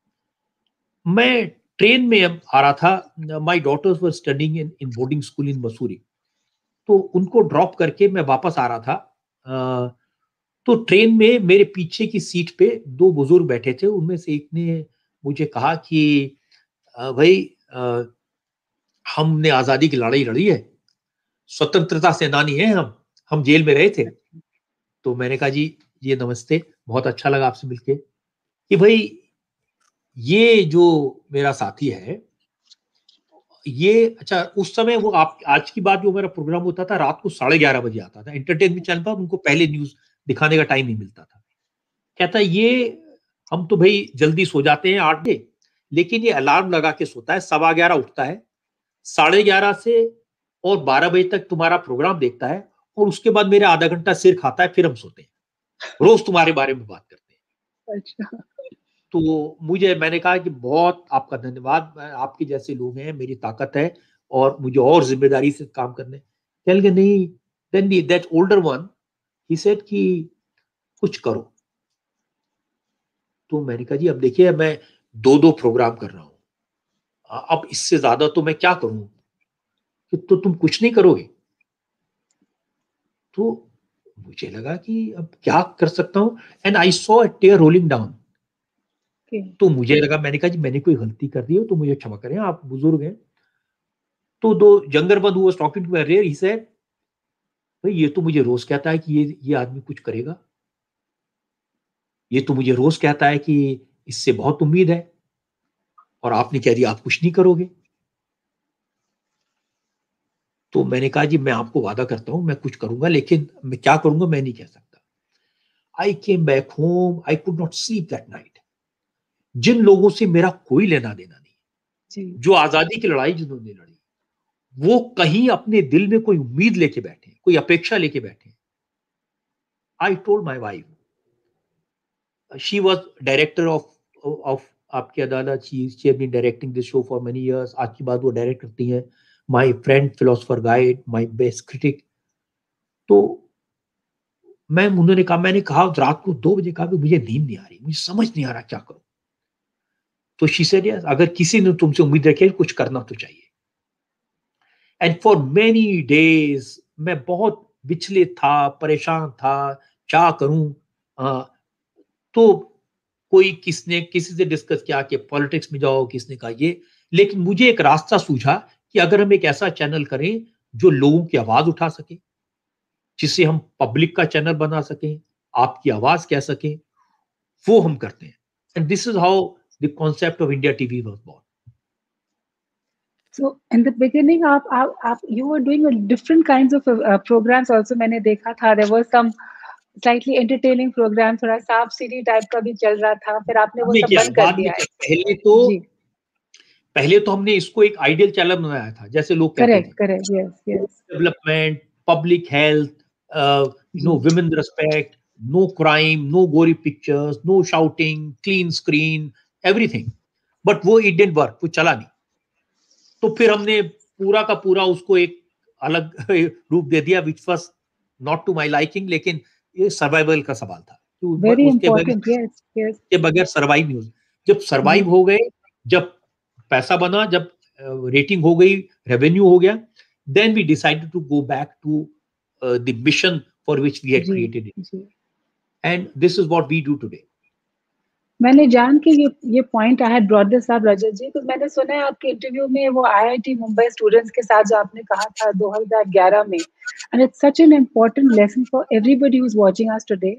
मैं ट्रेन में आ रहा था, my daughters were studying in in boarding school in Mussoorie, तो उनको ड्रॉप करके मैं वापस आ रहा था, आ, तो ट्रेन में मेरे पीछे की सीट पे दो बुजुर्ग बैठे थे, उनमें से एक ने मुझे कहा कि भाई हमने आजादी की लड़ाई लड़ी है, स्वतंत्रता सेनानी हैं हम हम जेल में रहे थे। तो मैंने कहा जी ये नमस्ते, बहुत अच्छा लगा आपसे मिलके, कि भाई ये जो मेरा साथी है ये, अच्छा उस समय वो आप आज की बात जो मेरा प्रोग्राम होता था रात को साढ़े ग्यारह बजे आता था एंटरटेनमेंट चैनल पर, उनको पहले न्यूज दिखाने का टाइम नहीं मिलता था। कहता ये हम तो भाई जल्दी सो जाते हैं आठ बजे, लेकिन ये अलार्म लगा के सोता है, सवा ग्यारह उठता है, साढ़े ग्यारह से और बारह बजे तक तुम्हारा प्रोग्राम देखता है और उसके बाद मेरा आधा घंटा सिर खाता है, फिर हम सोते हैं, रोज तुम्हारे बारे में बात करते हैं। तो मुझे मैंने कहा कि बहुत आपका धन्यवाद, आपके जैसे लोग हैं, मेरी ताकत है और मुझे और जिम्मेदारी से काम करने। कह गए नहीं, then the that older one he said कि कुछ करो। तो मैंने कहा जी अब देखिए मैं दो दो प्रोग्राम कर रहा हूं, अब इससे ज्यादा तो मैं क्या करूं, कि तो तुम कुछ नहीं करोगे। तो मुझे लगा कि अब क्या कर सकता हूं, and I saw a tear rolling down. तो मुझे लगा, मैंने कहा जी मैंने कोई गलती कर दी हो तो मुझे क्षमा करें, आप बुजुर्ग हैं। तो दो जंगरबंद हुआ talking to rare, he said भाई ये तो मुझे रोज कहता है कि ये ये आदमी कुछ करेगा, ये तो मुझे रोज कहता है कि इससे बहुत उम्मीद है, और आपने कह दिया आप कुछ नहीं करोगे। तो मैंने कहा जी मैं आपको वादा करता हूं मैं कुछ करूंगा, लेकिन मैं क्या करूंगा मैं नहीं कह सकता। I came back home, I could not sleep that night. जिन लोगों से मेरा कोई लेना देना नहीं, जो आजादी की लड़ाई जिन्होंने लड़ी, वो कहीं अपने दिल में कोई उम्मीद लेके बैठे, कोई अपेक्षा लेके बैठे। I told my wife, she was director of of आपकी अदालत, she she have been directing this show for many years, आज की बात वो डायरेक्ट करती हैं। My friend philosopher guide, my best critic. तो मैं उन्होंने कहा, मैंने कहा रात को दो बजे कहा मुझे नींद नहीं आ रही, मुझे समझ नहीं आ रहा क्या करूं। तो शी सेड यस, अगर किसी ने तुमसे उम्मीद रखी कुछ करना तो चाहिए। एंड फॉर मेनी डेज मैं बहुत विचलित था, परेशान था, क्या करूं। आ, तो कोई किसने किसी से डिस्कस किया कि पॉलिटिक्स में जाओ, किसने कहा ये, लेकिन मुझे एक रास्ता सूझा कि अगर हम एक ऐसा चैनल करें जो लोगों की आवाज उठा सके, जिसे हम पब्लिक का चैनल बना सकें, आपकी आवाज कह सकें, वो हम करते हैं। And this is how the concept of India TV was born. So in the beginning, आप आप आप you were doing a different kinds of uh, programs also मैंने देखा था, there was some slightly entertaining program, थोड़ा सांप सीढ़ी type का भी चल रहा था, फिर आपने वो सब बंद कर दिया। पहले तो पहले तो हमने इसको एक आइडियल चैनल बनाया था, जैसे लोग कहते हैं। Correct correct yes yes. Development, public health, no women respect, no crime, no gory pictures, no shouting, clean screen, everything. But वो इट डिडंट वर्क, वो चला नहीं। तो फिर हमने पूरा का पूरा उसको एक अलग रूप दे दिया, which was not to my liking, लेकिन ये सर्वाइवल का सवाल था। Very important, yes, yes. के बगैर सर्वाइव नहीं हो। जब सर्वाइव हो गए, जब पैसा बना, जब रेटिंग हो गई, रेवेन्यू हो गया, then we decided to go back to uh, the mission for which we had created it, and this is what we do today. मैंने जान के ये ये point I had brought this up Rajat ji, तो मैंने सुना है आपके इंटरव्यू में वो आईआईटी मुंबई स्टूडेंट्स के साथ जो आपने कहा था दो हज़ार ग्यारह में, and it's such an important lesson for everybody who is watching us today.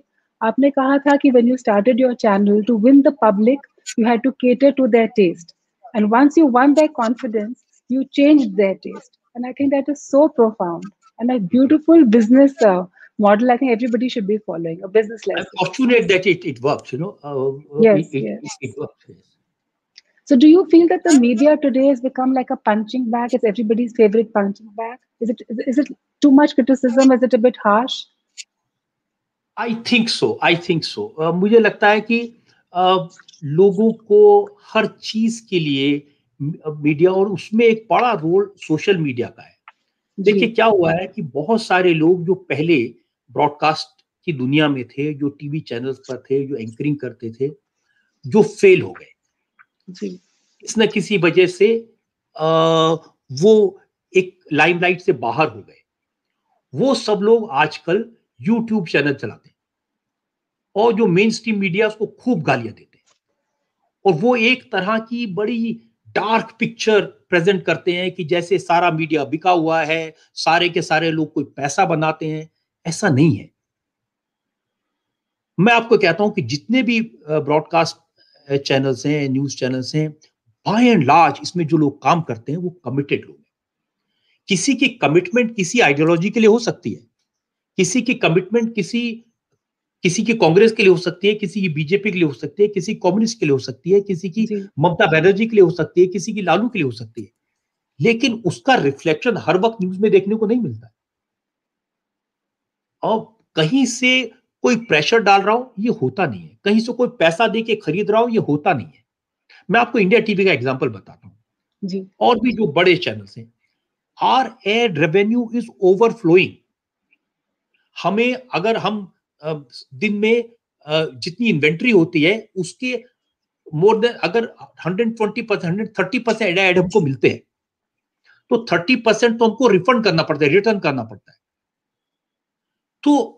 आपने कहा था कि when you started your channel to win the public, you had to cater to their taste, and once you won their confidence, you changed their taste, and I think that is so profound and a beautiful business model. I think everybody should be following a business lesson. I'm fortunate that it it works, you know. Uh, yes, it, yes. It, it works. Yes. So, do you feel that the media today has become like a punching bag? It's everybody's favorite punching bag. Is it is it too much criticism? Is it a bit harsh? I think so. I think so. Uh, मुझे लगता है कि uh, लोगों को हर चीज के लिए media, और उसमें एक बड़ा रोल सोशल मीडिया का है। देखिए क्या हुआ है कि बहुत सारे लोग जो पहले ब्रॉडकास्ट की दुनिया में थे, जो टीवी चैनल्स पर थे, जो एंकरिंग करते थे, जो फेल हो गए किसी न किसी वजह से, आ, वो एक लाइमलाइट से बाहर हो गए। वो सब लोग आजकल यूट्यूब चैनल चलाते हैं और जो मेन स्ट्रीम मीडिया उसको खूब गालियां देते हैं, और वो एक तरह की बड़ी डार्क पिक्चर प्रेजेंट करते हैं कि जैसे सारा मीडिया बिका हुआ है, सारे के सारे लोग कोई पैसा बनाते हैं। ऐसा नहीं है। मैं आपको कहता हूं कि जितने भी ब्रॉडकास्ट चैनल्स हैं, न्यूज चैनल्स हैं, बाय एंड लार्ज इसमें जो लोग काम करते हैं वो कमिटेड लोग हैं। किसी की कमिटमेंट किसी आइडियोलॉजी के लिए हो सकती है, किसी की कमिटमेंट किसी किसी की कांग्रेस के लिए हो सकती है, किसी की बीजेपी के लिए हो सकती है, किसी कम्युनिस्ट के लिए हो सकती है, किसी की ममता बनर्जी के लिए हो सकती है, किसी की लालू के लिए हो सकती है। लेकिन उसका रिफ्लेक्शन हर वक्त न्यूज में देखने को नहीं मिलता। और कहीं से कोई प्रेशर डाल रहा हो ये होता नहीं है, कहीं से कोई पैसा दे के खरीद रहा हो ये होता नहीं है। मैं आपको इंडिया टीवी का एग्जांपल बताता हूँ जी, और भी जो बड़े चैनल्स हैं। Our ad revenue is overflowing. हमें अगर हम दिन में जितनी इन्वेंट्री होती है उसके मोर देन अगर एक सौ बीस परसेंट एक सौ तीस परसेंट एड हमको मिलते हैं तो तीस परसेंट तो हमको रिफंड करना पड़ता है, रिटर्न करना पड़ता है। तो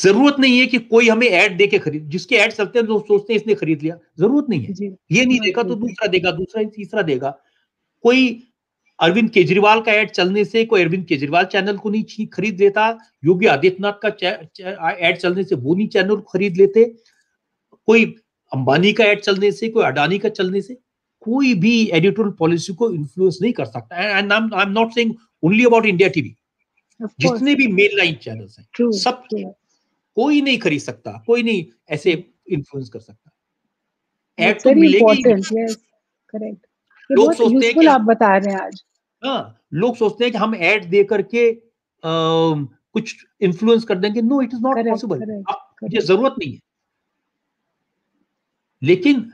जरूरत नहीं है कि कोई हमें ऐड देके खरीद, जिसके ऐड चलते हैं तो सोचते हैं इसने खरीद लिया, जरूरत नहीं है। ये नहीं देखा तो दूसरा देगा, दूसरा तीसरा देगा। कोई अरविंद केजरीवाल का ऐड चलने से कोई अरविंद केजरीवाल चैनल को नहीं खरीद लेता, योगी आदित्यनाथ का ऐड चलने से वो नहीं चैनल को खरीद लेते, कोई अंबानी का ऐड चलने से कोई अडानी का चलने से कोई भी एडिटोरियल पॉलिसी को इन्फ्लुएंस नहीं कर सकता। And I am not saying only about India TV, जितने भी मेन लाइन चैनल्स हैं सब कोई नहीं खरीद सकता, कोई नहीं ऐसे इन्फ्लुएंस कर सकता। ऐड तो मिलेगी, करेक्ट। लोग सोचते हैं कि आप बता रहे हैं आज, हाँ, लोग सोचते हैं कि हम ऐड दे करके आ, कुछ इन्फ्लुएंस कर देंगे। No, it is not possible, ये जरूरत नहीं है। लेकिन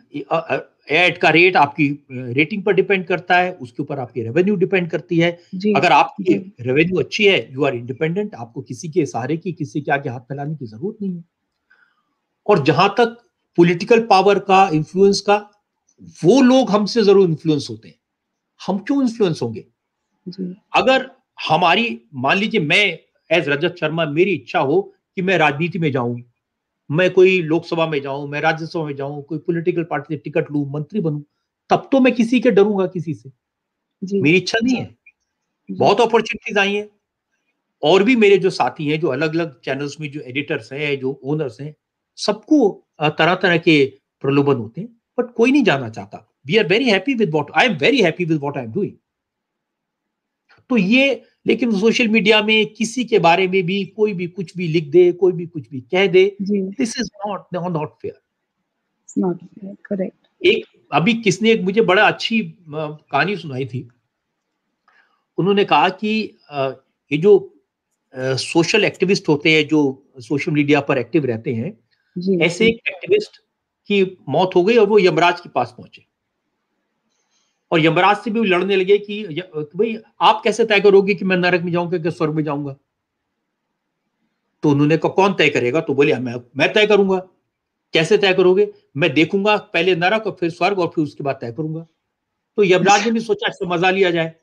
ऐड का रेट आपकी रेटिंग पर डिपेंड करता है, उसके ऊपर आपकी रेवेन्यू डिपेंड करती है। अगर आपकी रेवेन्यू अच्छी है, यू आर इंडिपेंडेंट, आपको किसी के सहारे की, किसी के आगे हाथ फैलाने की जरूरत नहीं है। और जहां तक पॉलिटिकल पावर का, इन्फ्लुएंस का, वो लोग हमसे जरूर इन्फ्लुएंस होते हैं। हम क्यों इन्फ्लुएंस होंगे? अगर हमारी, मान लीजिए मैं एज रजत शर्मा, मेरी इच्छा हो कि मैं राजनीति में जाऊं, मैं कोई लोकसभा में जाऊं, मैं राज्यसभा में जाऊं, कोई पॉलिटिकल पार्टी से टिकट लूं, मंत्री बनूं, तब तो मैं किसी के डरूंगा किसी से, जी। मेरी इच्छा नहीं है। बहुत अपॉर्चुनिटीज आई हैं, और भी मेरे जो साथी हैं जो अलग अलग चैनल्स में जो एडिटर्स हैं, जो ओनर्स हैं, सबको तरह तरह के प्रलोभन होते हैं, बट कोई नहीं जाना चाहता। We are very happy with what I am very happy with what I am doing. तो ये, लेकिन सोशल मीडिया में किसी के बारे में भी कोई भी कुछ भी लिख दे, कोई भी कुछ भी कह दे, this is not not fair. It's not fair, correct. एक अभी किसने एक मुझे बड़ा अच्छी कहानी सुनाई थी। उन्होंने कहा कि ये जो सोशल एक्टिविस्ट होते हैं, जो सोशल मीडिया पर एक्टिव रहते हैं, ऐसे एक एक्टिविस्ट की मौत हो गई और वो यमराज के पास पहुंचे और यमराज से भी लड़ने लगे कि भाई आप कैसे तय करोगे कि मैं नरक में जाऊंगा कि स्वर्ग में जाऊंगा। तो उन्होंने कहा कौन तय करेगा? तो बोले मैं मैं तय करूंगा। कैसे तय करोगे? मैं देखूंगा पहले नरक और फिर स्वर्ग और फिर उसके बाद तय करूंगा। तो यमराज ने भी सोचा इससे मजा लिया जाए,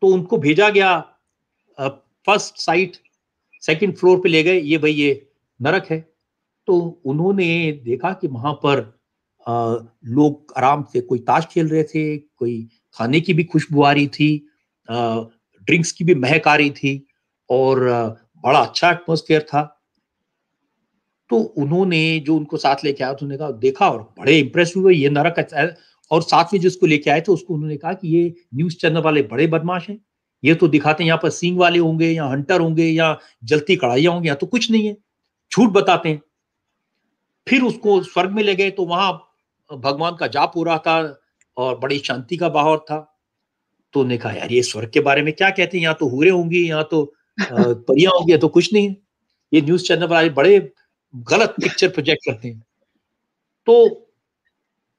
तो उनको भेजा गया फर्स्ट साइट, सेकेंड फ्लोर पे ले गए, ये भाई ये नरक है। तो उन्होंने देखा कि वहां पर आ, लोग आराम से कोई ताश खेल रहे थे, कोई खाने की भी खुशबू आ रही थी, आ, ड्रिंक्स की भी महक आ रही थी और आ, बड़ा अच्छा एटमोस्फेयर था। तो उन्होंने जो उनको साथ लेके आया, उन्होंने कहा देखा और बड़े इंप्रेस हुए, ये नरक अच्छा। और साथ में जिसको लेके आए थे उसको उन्होंने कहा कि ये न्यूज चैनल वाले बड़े बदमाश हैं, ये तो दिखाते हैं यहाँ पर सींग वाले होंगे या हंटर होंगे या जलती कड़ाइयाँ होंगी, या तो कुछ नहीं है, झूठ बताते हैं। फिर उसको स्वर्ग में ले गए, तो वहां भगवान का जाप हो रहा था और बड़ी शांति का बहाव था। तो ने कहा यार ये स्वर्ग के बारे में क्या कहते हैं, यहाँ तो हूरें होंगी, यहाँ तो परियां होंगी, तो कुछ नहीं है, ये न्यूज चैनल वाले बड़े गलत पिक्चर प्रोजेक्ट करते हैं। तो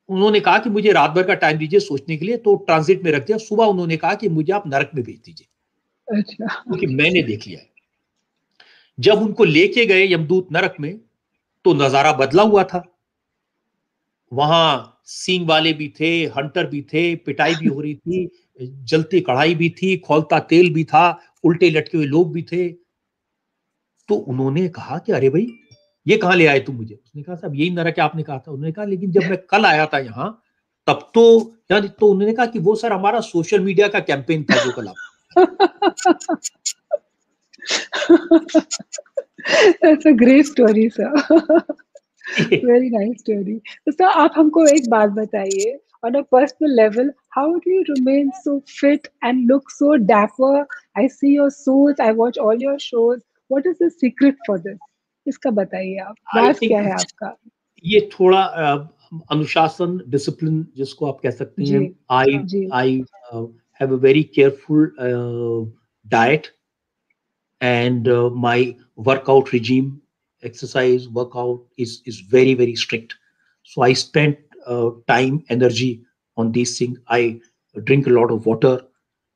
उन्होंने कहा कि मुझे रात भर का टाइम दीजिए सोचने के लिए, तो ट्रांजिट में रख दिया। सुबह उन्होंने कहा कि मुझे आप नरक में भेज दीजिए, क्योंकि मैंने देख लिया है। जब उनको लेके गए यमदूत नरक में, तो नजारा बदला हुआ था, वहां सींग वाले भी थे, हंटर भी थे, पिटाई भी हो रही थी, जलती कढ़ाई भी थी, खौलता तेल भी था, उल्टे लटके हुए लोग भी थे। तो उन्होंने कहा कि अरे भाई ये कहां ले आए तुम मुझे? उसने कहा साहब यही नरक है, आपने कहा था। उन्होंने कहा लेकिन जब मैं कल आया था यहाँ तब तो यानी, तो उन्होंने कहा कि वो सर हमारा सोशल मीडिया का कैंपेन था जो कल आप That's a great story, sir. Very nice story. So, आप हमको एक बात बताइए, on a personal level, how do you remain so fit and look so dapper? I see your suits, I watch all your shows. What is the secret for this? इसका बताइए आप, राज क्या है आपका? ये थोड़ा अनुशासन, डिसिप्लिन जिसको आप कह सकते हैं, आई आई have a very careful uh, diet and uh, my workout regime, exercise, workout is, is very, very strict. So I spent uh, time, energy on these things. I drink a lot of water.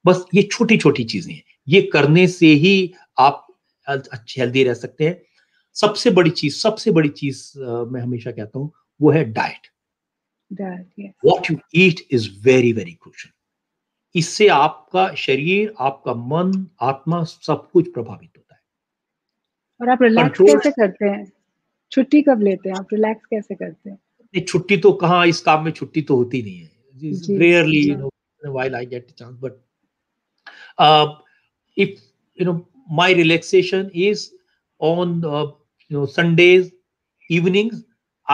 बस ये छोटी छोटी चीजें हैं, ये करने से ही आप अच्छे हेल्दी रह सकते हैं। सबसे बड़ी चीज सबसे बड़ी चीज मैं हमेशा कहता हूँ वो है diet. What you eat is very very crucial. इससे आपका शरीर, आपका मन, आत्मा सब कुछ प्रभावित होता है। और आप रिलैक्स कैसे करते हैं? छुट्टी कब लेते हैं आप? रिलैक्स कैसे करते हैं? नहीं, छुट्टी तो कहाँ, इस काम में छुट्टी तो होती नहीं है। Rarely you know while I get chance, but uh if you know my relaxation is on uh, you know Sundays evenings,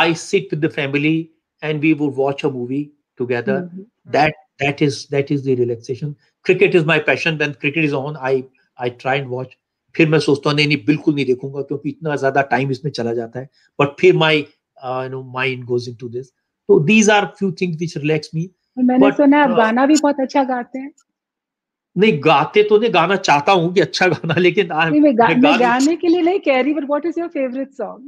I sit with the family and we would watch a movie together. Mm-hmm. that that is that is the relaxation. Cricket is my passion. When cricket is on, i i try and watch. Phir main sochta hu nahi nahi bilkul nahi dekhunga kyunki itna zyada time isme chala jata hai, but phir my uh, you know mind goes into this. So these are few things which relax me. aur maine suna hai aap गाना भी बहुत अच्छा गाते हैं। नहीं गाते तो नहीं, गाना चाहता हूँ कि अच्छा गाना, लेकिन आ, नहीं, मैं गा, मैं मैं गाने के लिए नहीं कह रही, but what is your favorite song?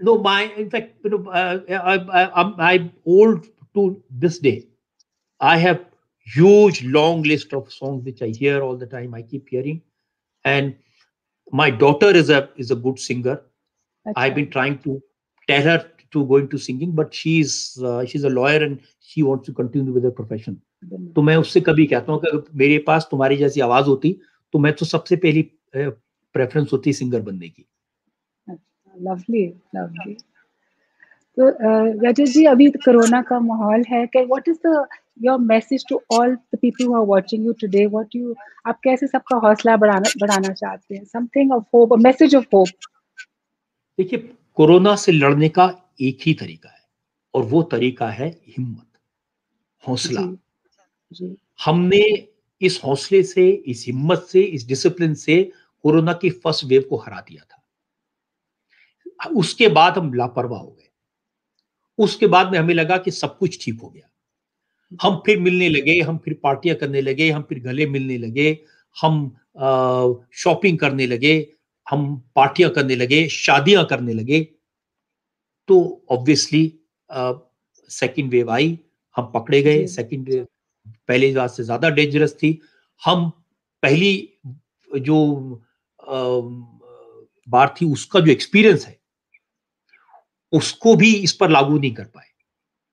No, my in fact, you know, I, I, I, I'm old to this day. I have huge long list of songs which I hear all the time. I keep hearing, and my daughter is a is a good singer. That's I've right. been trying to tell her to go into singing, but she's uh, she's a lawyer and she wants to continue with her profession. तो मैं उससे कभी कहता हूँ कि मेरे पास तुम्हारी जैसी आवाज होती तो मैं तो सबसे पहली प्रेफरेंस होती सिंगर बनने की। Lovely lovely. तो रजत जी, अभी कोरोना का माहौल है, what is the your message to all the people who are watching you today? What you आप कैसे सबका हौसला बढ़ाना बढ़ाना चाहते हैं? Something of hope, a message of hope. देखिए, कोरोना से लड़ने का एक ही तरीका है और वो तरीका है हिम्मत, हौसला। हमने इस हौसले से, इस हिम्मत से, इस डिसिप्लिन से कोरोना की फर्स्ट वेव को हरा दिया था। उसके बाद हम लापरवाह हो गए। उसके बाद में हमें लगा कि सब कुछ ठीक हो गया। हम फिर मिलने लगे, हम फिर पार्टियां करने लगे, हम फिर गले मिलने लगे, हम शॉपिंग करने लगे, हम पार्टियां करने लगे, शादियां करने लगे। तो ऑब्वियसली सेकेंड वेव आई, हम पकड़े गए। सेकेंड वेव पहले बार से ज्यादा डेंजरस थी। हम पहली जो आ, बार थी उसका जो एक्सपीरियंस है उसको भी इस पर लागू नहीं कर पाए।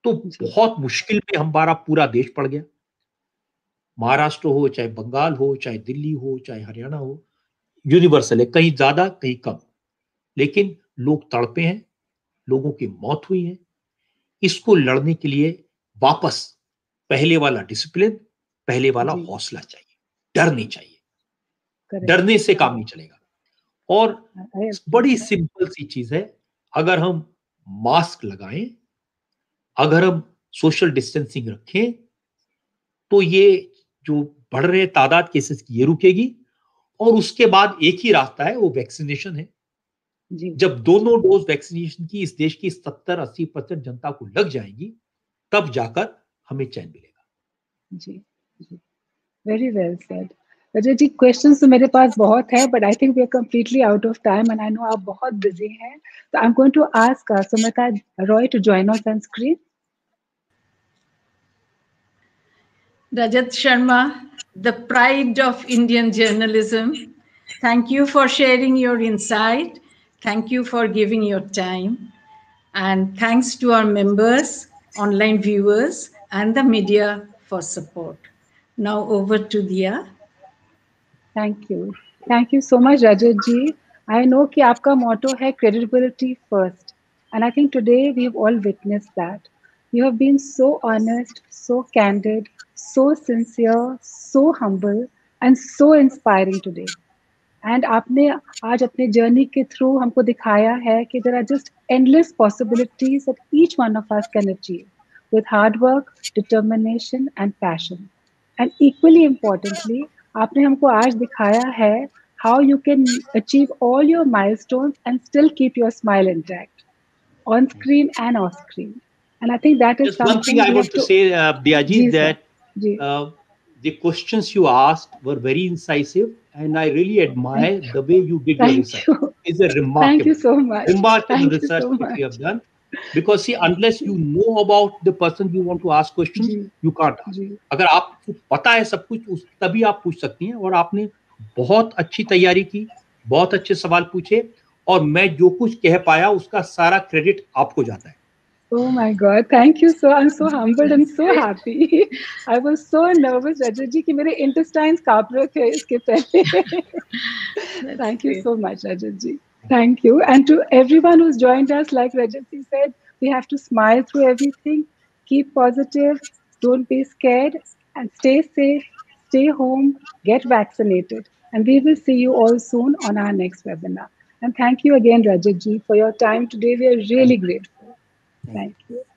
तो बहुत मुश्किल में हमारा पूरा देश पड़ गया। महाराष्ट्र हो, चाहे बंगाल हो, चाहे दिल्ली हो, चाहे हरियाणा हो, यूनिवर्सल है, कहीं ज्यादा कहीं कम, लेकिन लोग तड़पे हैं, लोगों की मौत हुई है। इसको लड़ने के लिए वापस पहले वाला डिसिप्लिन, पहले वाला हौसला चाहिए। डर नहीं चाहिए, डरने से काम नहीं चलेगा। और बड़ी सिंपल सी चीज है, अगर हम मास्क लगाएं, अगर हम सोशल डिस्टेंसिंग रखें, तो ये जो बढ़ रहे तादाद केसेस की ये रुकेगी। और उसके बाद एक ही रास्ता है, वो वैक्सीनेशन है। जी। जब दोनों डोज वैक्सीनेशन की इस देश की सत्तर अस्सी परसेंट जनता को लग जाएंगी, तब जाकर हमें चैन मिलेगा। जी जी, very well said. Rajat ji, questions तो मेरे पास बहुत है, but I think we are completely out of time and I know आप बहुत बिजी हैं, तो I am going to ask Sumita Roy to join us on screen. Rajat Sharma, the pride of Indian journalism, thank you for sharing your insight, thank you for giving your time, and thanks to our members, online viewers and the media for support. Now over to Diya. Thank you, thank you so much, Rajat ji. I know ki aapka motto hai credibility first, and I think today we've all witnessed that. You have been so honest, so candid, so sincere, so humble and so inspiring today. And aapne aaj apne journey ke through humko dikhaya hai ki there are just endless possibilities that each one of us can achieve with hard work, determination and passion. And equally importantly, aapne humko aaj dikhaya hai how you can achieve all your milestones and still keep your smile intact on screen and off screen. And I think that is just something one thing I want to, to say, uh, Diya ji, that uh, the questions you asked were very incisive, and I really admire the way you did your research. You. It's a remarkable, Thank you so much. remarkable Thank research you so that you have done. Because see, unless you know about the person you want to ask questions, जी, you can't ask. जी. अगर आपको पता है सब कुछ, उस तभी आप पूछ सकती हैं. और आपने बहुत अच्छी तैयारी की, बहुत अच्छे सवाल पूछे, और मैं जो कुछ कह पाया उसका सारा क्रेडिट आपको जाता है. Oh my God! Thank you so. I'm so humbled and so happy. I was so nervous, Rajat ji, कि मेरे intestines कांप रहे थे इसके पहले. Thank you so much, Rajat ji. Thank you, and to everyone who's joined us. Like Rajat ji said, we have to smile through everything. Keep positive. Don't be scared, and stay safe. Stay home. Get vaccinated, and we will see you all soon on our next webinar. And thank you again, Rajat ji, for your time today. We are really grateful. Thank you.